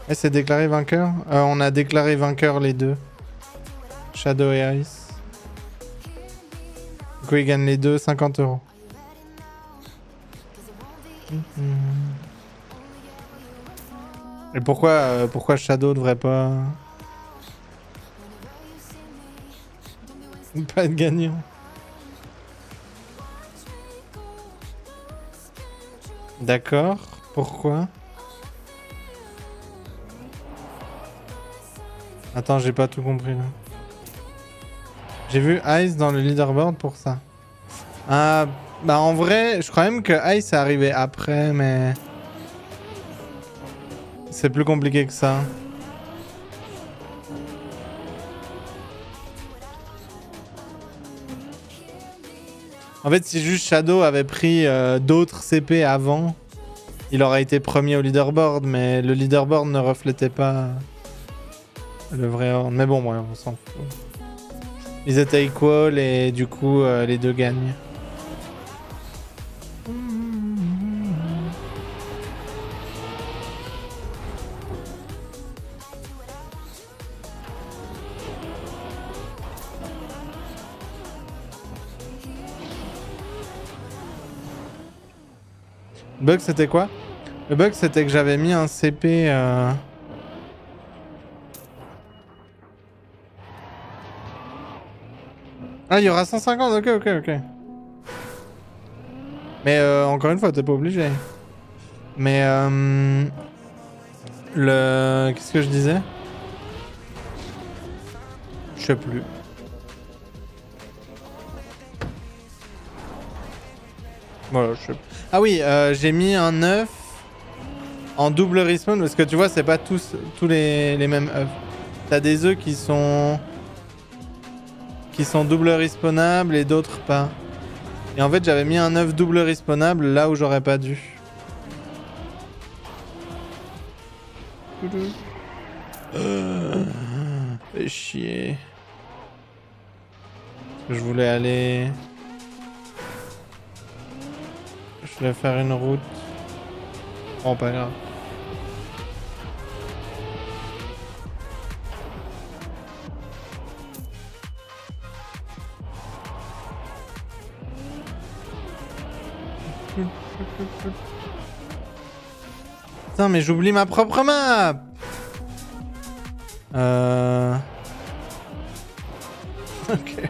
Et c'est déclaré vainqueur euh, on a déclaré vainqueur les deux. Shadow et Ice. Du coup, ils gagnent les deux cinquante euros. Et pourquoi, euh, pourquoi Shadow devrait pas... pas être gagnant? D'accord, pourquoi? Attends, j'ai pas tout compris là. J'ai vu Ice dans le leaderboard pour ça. Ah, bah en vrai, je crois même que Ice est arrivé après, mais... c'est plus compliqué que ça. En fait, si juste Shadow avait pris euh, d'autres C P avant, il aurait été premier au leaderboard, mais le leaderboard ne reflétait pas le vrai ordre. Mais bon, ouais, on s'en fout. Ils étaient equal et du coup, euh, les deux gagnent. Le bug c'était quoi? Le bug c'était que j'avais mis un C P... Euh... Ah, il y aura cent cinquante, ok, ok, ok. Mais euh, encore une fois, t'es pas obligé. Mais... Euh... Le... Qu'est-ce que je disais? Je sais plus. Voilà, je sais plus. Ah oui, euh, j'ai mis un œuf en double respawn parce que tu vois, c'est pas tous, tous les, les mêmes œufs. T'as des œufs qui sont qui sont double respawnables et d'autres pas. Et en fait, j'avais mis un œuf double respawnable là où j'aurais pas dû. Euh, fais chier. Je voulais aller... Je vais faire une route. Bon, pas grave. Putain, mais j'oublie ma propre map. Euh... Ok.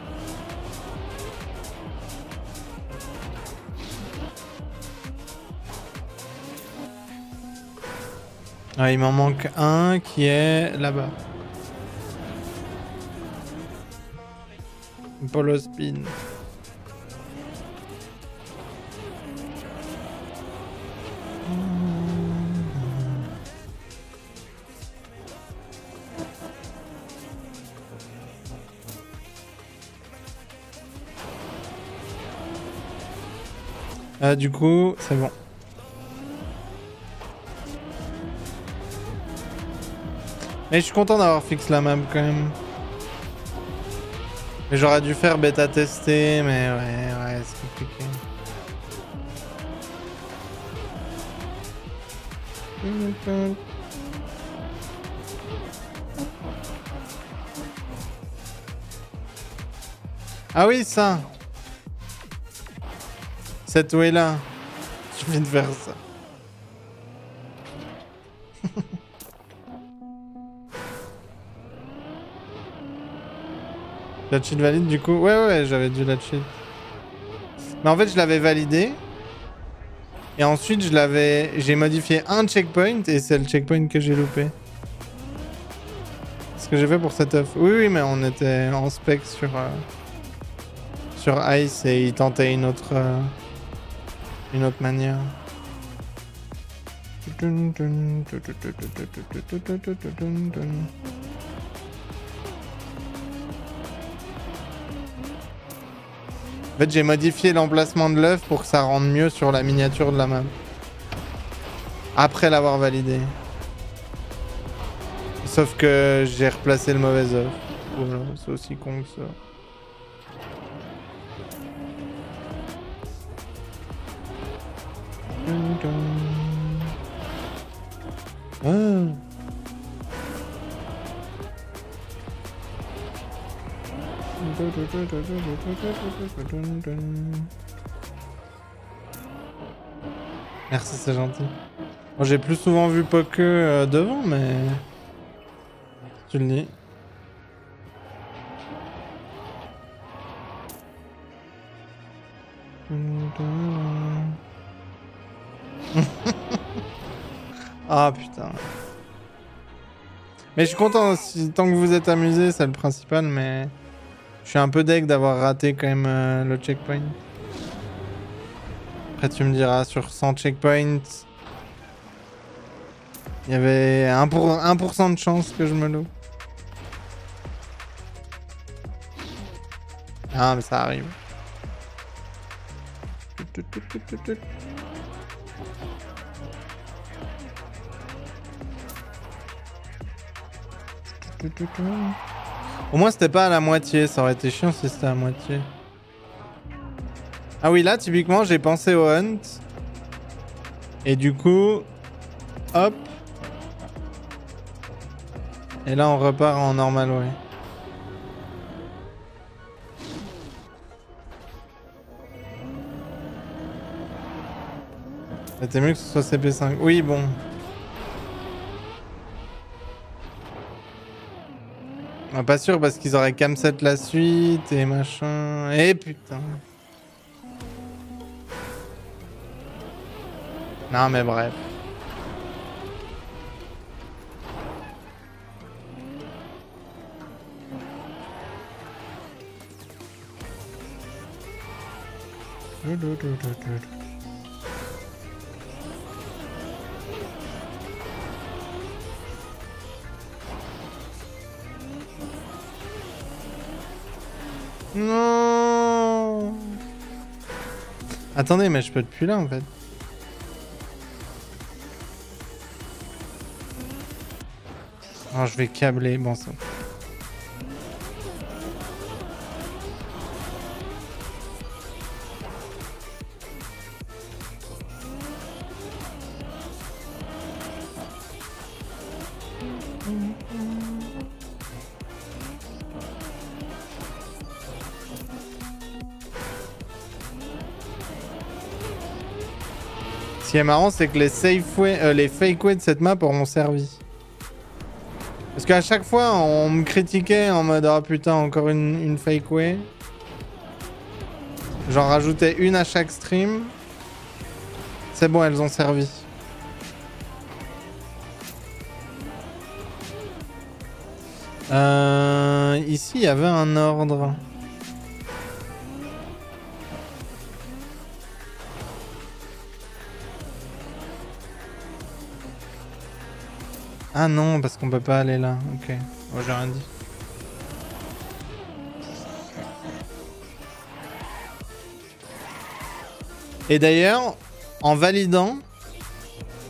Ah, il m'en manque un qui est là-bas. Polo spin. Ah, du coup, c'est bon. Mais je suis content d'avoir fixé la map quand même. Mais j'aurais dû faire bêta tester, mais ouais, ouais, c'est compliqué. Ah oui, ça. Cette way-là. Je viens de faire ça. La cheat valide du coup? Ouais, ouais, ouais, j'avais dû la cheat. Mais en fait, je l'avais validé. Et ensuite, je l'avais... J'ai modifié un checkpoint et c'est le checkpoint que j'ai loupé. Ce que j'ai fait pour cette off. Oui, oui, mais on était en spec sur... Euh... sur Ice et il tentait une autre... Euh... une autre manière. En fait, j'ai modifié l'emplacement de l'œuf pour que ça rende mieux sur la miniature de la map. Après l'avoir validé. Sauf que j'ai replacé le mauvais œuf. Voilà, c'est aussi con que ça. Ah. Merci, c'est gentil. Moi j'ai plus souvent vu Poké euh, devant, mais... Tu le dis. Ah putain. Mais je suis content, si, tant que vous êtes amusés, c'est le principal, mais... Je suis un peu deg d'avoir raté quand même euh, le checkpoint. Après tu me diras, sur cent checkpoints, il y avait un pour cent de chance que je me loupe. Ah mais ça arrive. Au moins c'était pas à la moitié, ça aurait été chiant si c'était à la moitié. Ah oui, là typiquement j'ai pensé au hunt. Et du coup... Hop. Et là on repart en normal, ouais. C'était mieux que ce soit C P cinq. Oui, bon. Ah, pas sûr parce qu'ils auraient camset la suite et machin. Et putain. Non mais bref. Non. Attendez, mais je peux depuis là en fait. Oh, je vais câbler, bon ça. Ce qui est marrant, c'est que les safeways, euh, les fakeways de cette map auront servi. Parce qu'à chaque fois, on me critiquait en mode « Ah putain, encore une, une fake way ». J'en rajoutais une à chaque stream. C'est bon, elles ont servi. Euh, ici, il y avait un ordre. Ah non, parce qu'on peut pas aller là. Ok. Oh, j'ai rien dit. Et d'ailleurs, en validant,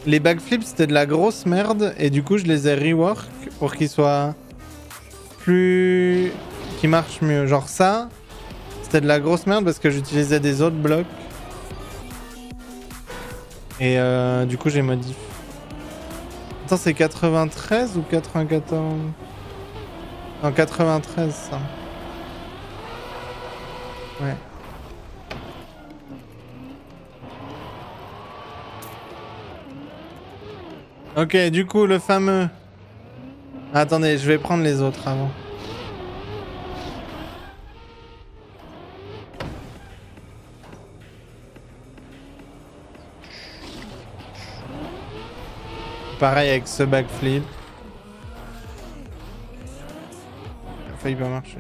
les backflips c'était de la grosse merde et du coup je les ai rework pour qu'ils soient plus... qu'ils marchent mieux. Genre ça, c'était de la grosse merde parce que j'utilisais des autres blocs. Et euh, du coup j'ai modifié. Attends, c'est quatre-vingt-treize ou quatre-vingt-quatorze? Non, quatre-vingt-treize, ça. Ouais. Ok, du coup, le fameux... Ah, attendez, je vais prendre les autres avant. Pareil avec ce backflip. Il a failli pas marcher.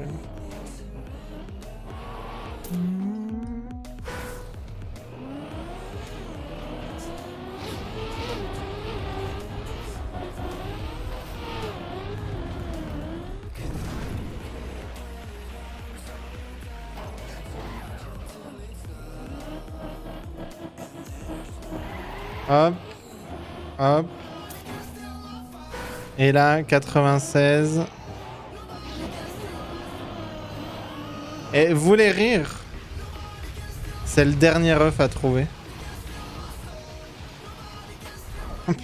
Hop. Hop. Et là, quatre-vingt-seize. Et vous voulez rire? C'est le dernier œuf à trouver. Oh putain.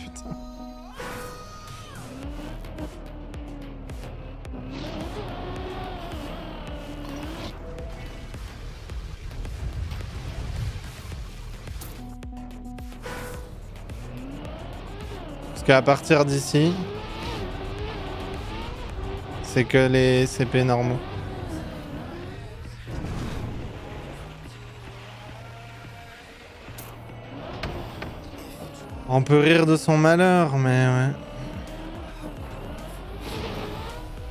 Parce qu'à partir d'ici, c'est que les C P normaux. On peut rire de son malheur, mais ouais.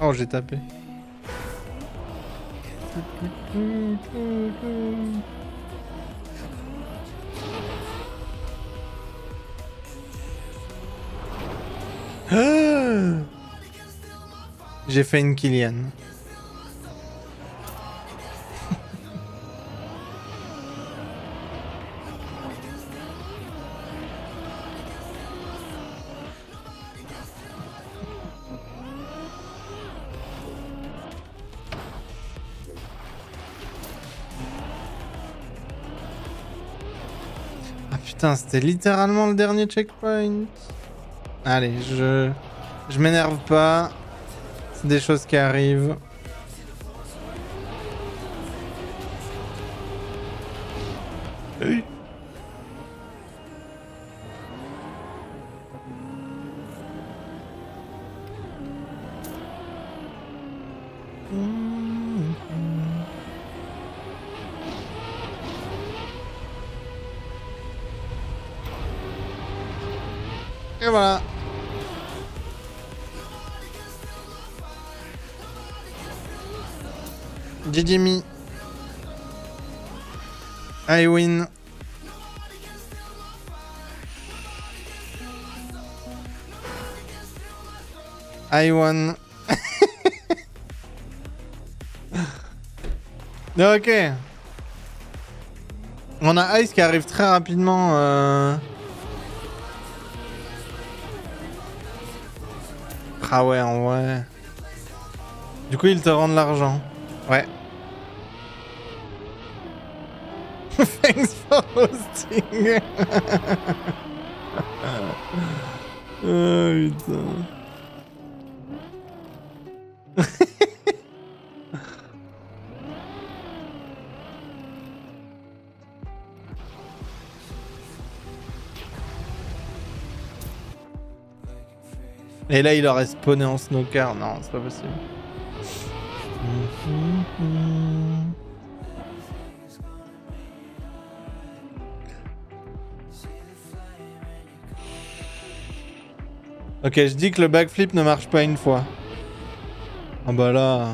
Oh, j'ai tapé. J'ai fait une Kylian. Ah putain, c'était littéralement le dernier checkpoint. Allez, je... Je m'énerve pas. C'est des choses qui arrivent. Oui. Et voilà. Jimmy, I win. I won. Ok. On a Ice qui arrive très rapidement. Euh... Ah ouais, en vrai. Du coup, ils te rendent l'argent. Ouais. Thanks for hosting. Oh putain. Et là il aurait spawné en snooker, non c'est pas possible. Ok, je dis que le backflip ne marche pas une fois. Ah bah là...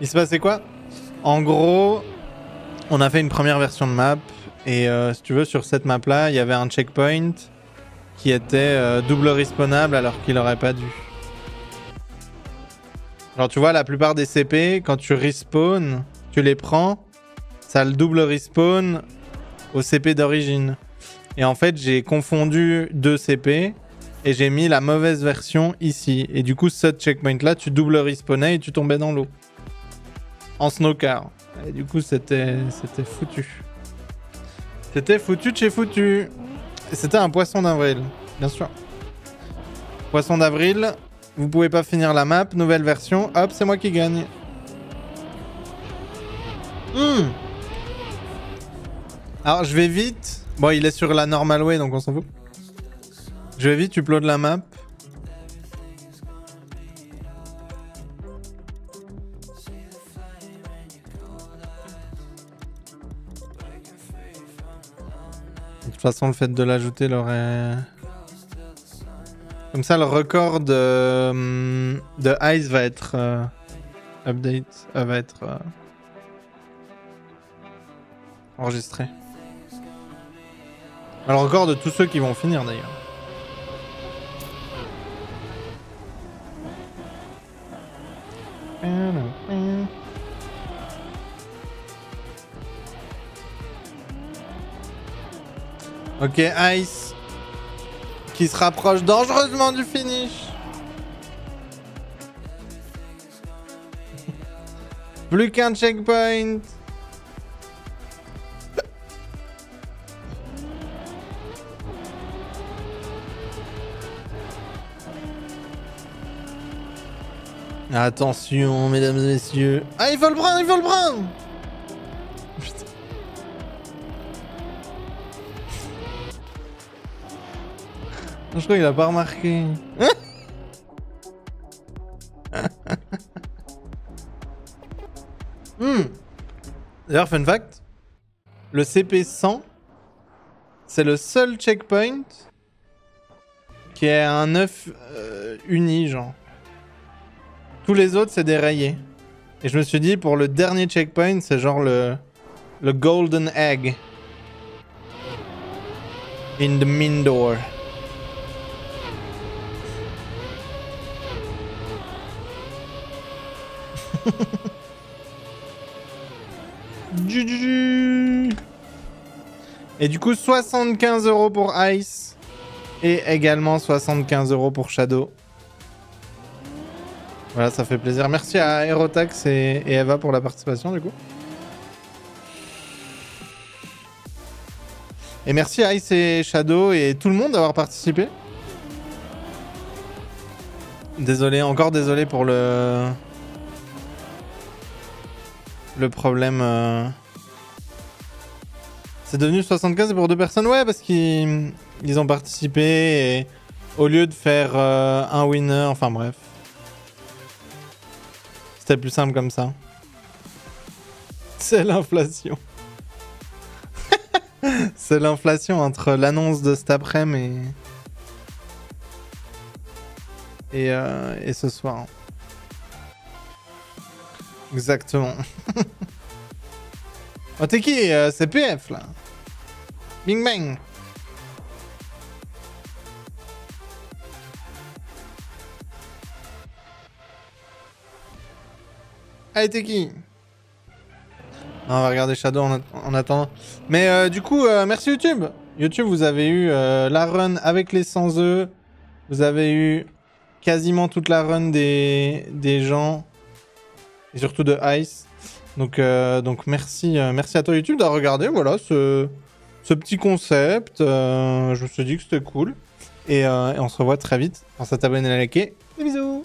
Il se passait quoi? En gros, on a fait une première version de map. Et euh, si tu veux, sur cette map-là, il y avait un checkpoint qui était euh, double respawnable alors qu'il aurait pas dû. Alors tu vois, la plupart des C P, quand tu respawns, tu les prends, ça le double respawn au C P d'origine. Et en fait, j'ai confondu deux C P et j'ai mis la mauvaise version ici. Et du coup, ce checkpoint-là, tu double respawnais et tu tombais dans l'eau. En snowcar. Et du coup, c'était foutu. C'était foutu de chez foutu. C'était un poisson d'avril, bien sûr. Poisson d'avril, vous pouvez pas finir la map, nouvelle version, hop, c'est moi qui gagne. Mmh. Alors, je vais vite. Bon, il est sur la normal way, donc on s'en fout. Je vais vite, upload la map. De toute façon, le fait de l'ajouter l'aurait... Comme ça, le record de, de Ice va être... Euh... Update... Euh, va être... Euh... Enregistré. Le record de tous ceux qui vont finir, d'ailleurs. Ok, Ice, qui se rapproche dangereusement du finish. Plus qu'un checkpoint. Attention, mesdames et messieurs. Ah, il veut le brun, il veut le brun. Putain. Je crois qu'il a pas remarqué. hmm. D'ailleurs, fun fact, le C P cent, c'est le seul checkpoint qui est un œuf euh, uni, genre. Tous les autres, c'est des rayés. Et je me suis dit, pour le dernier checkpoint, c'est genre le... le golden egg. In the Mindor. Et du coup, soixante-quinze euros pour Ice. Et également soixante-quinze euros pour Shadow. Voilà, ça fait plaisir. Merci à Aerotax et, et Eva pour la participation, du coup. Et merci à Ice et Shadow et tout le monde d'avoir participé. Désolé, encore désolé pour le... le problème... Euh... C'est devenu soixante-quinze pour deux personnes, ouais, parce qu'ils ils ont participé et... au lieu de faire euh, un winner, enfin bref. C'était plus simple comme ça. C'est l'inflation. C'est l'inflation entre l'annonce de cet après-midi et... Et, euh, et ce soir. Exactement. Oh, t'es qui euh, c'est P F, là. Bing bang. Allez, t'es qui? On va regarder Shadow en, at en attendant. Mais euh, du coup, euh, merci YouTube. YouTube, vous avez eu euh, la run avec les sans-eux. Vous avez eu quasiment toute la run des, des gens. Et surtout de Ice. Donc, euh, donc merci, euh, merci à toi YouTube d'avoir regardé voilà, ce, ce petit concept. Euh, je me suis dit que c'était cool. Et, euh, et on se revoit très vite. Pensez à t'abonner et à liker. Des bisous.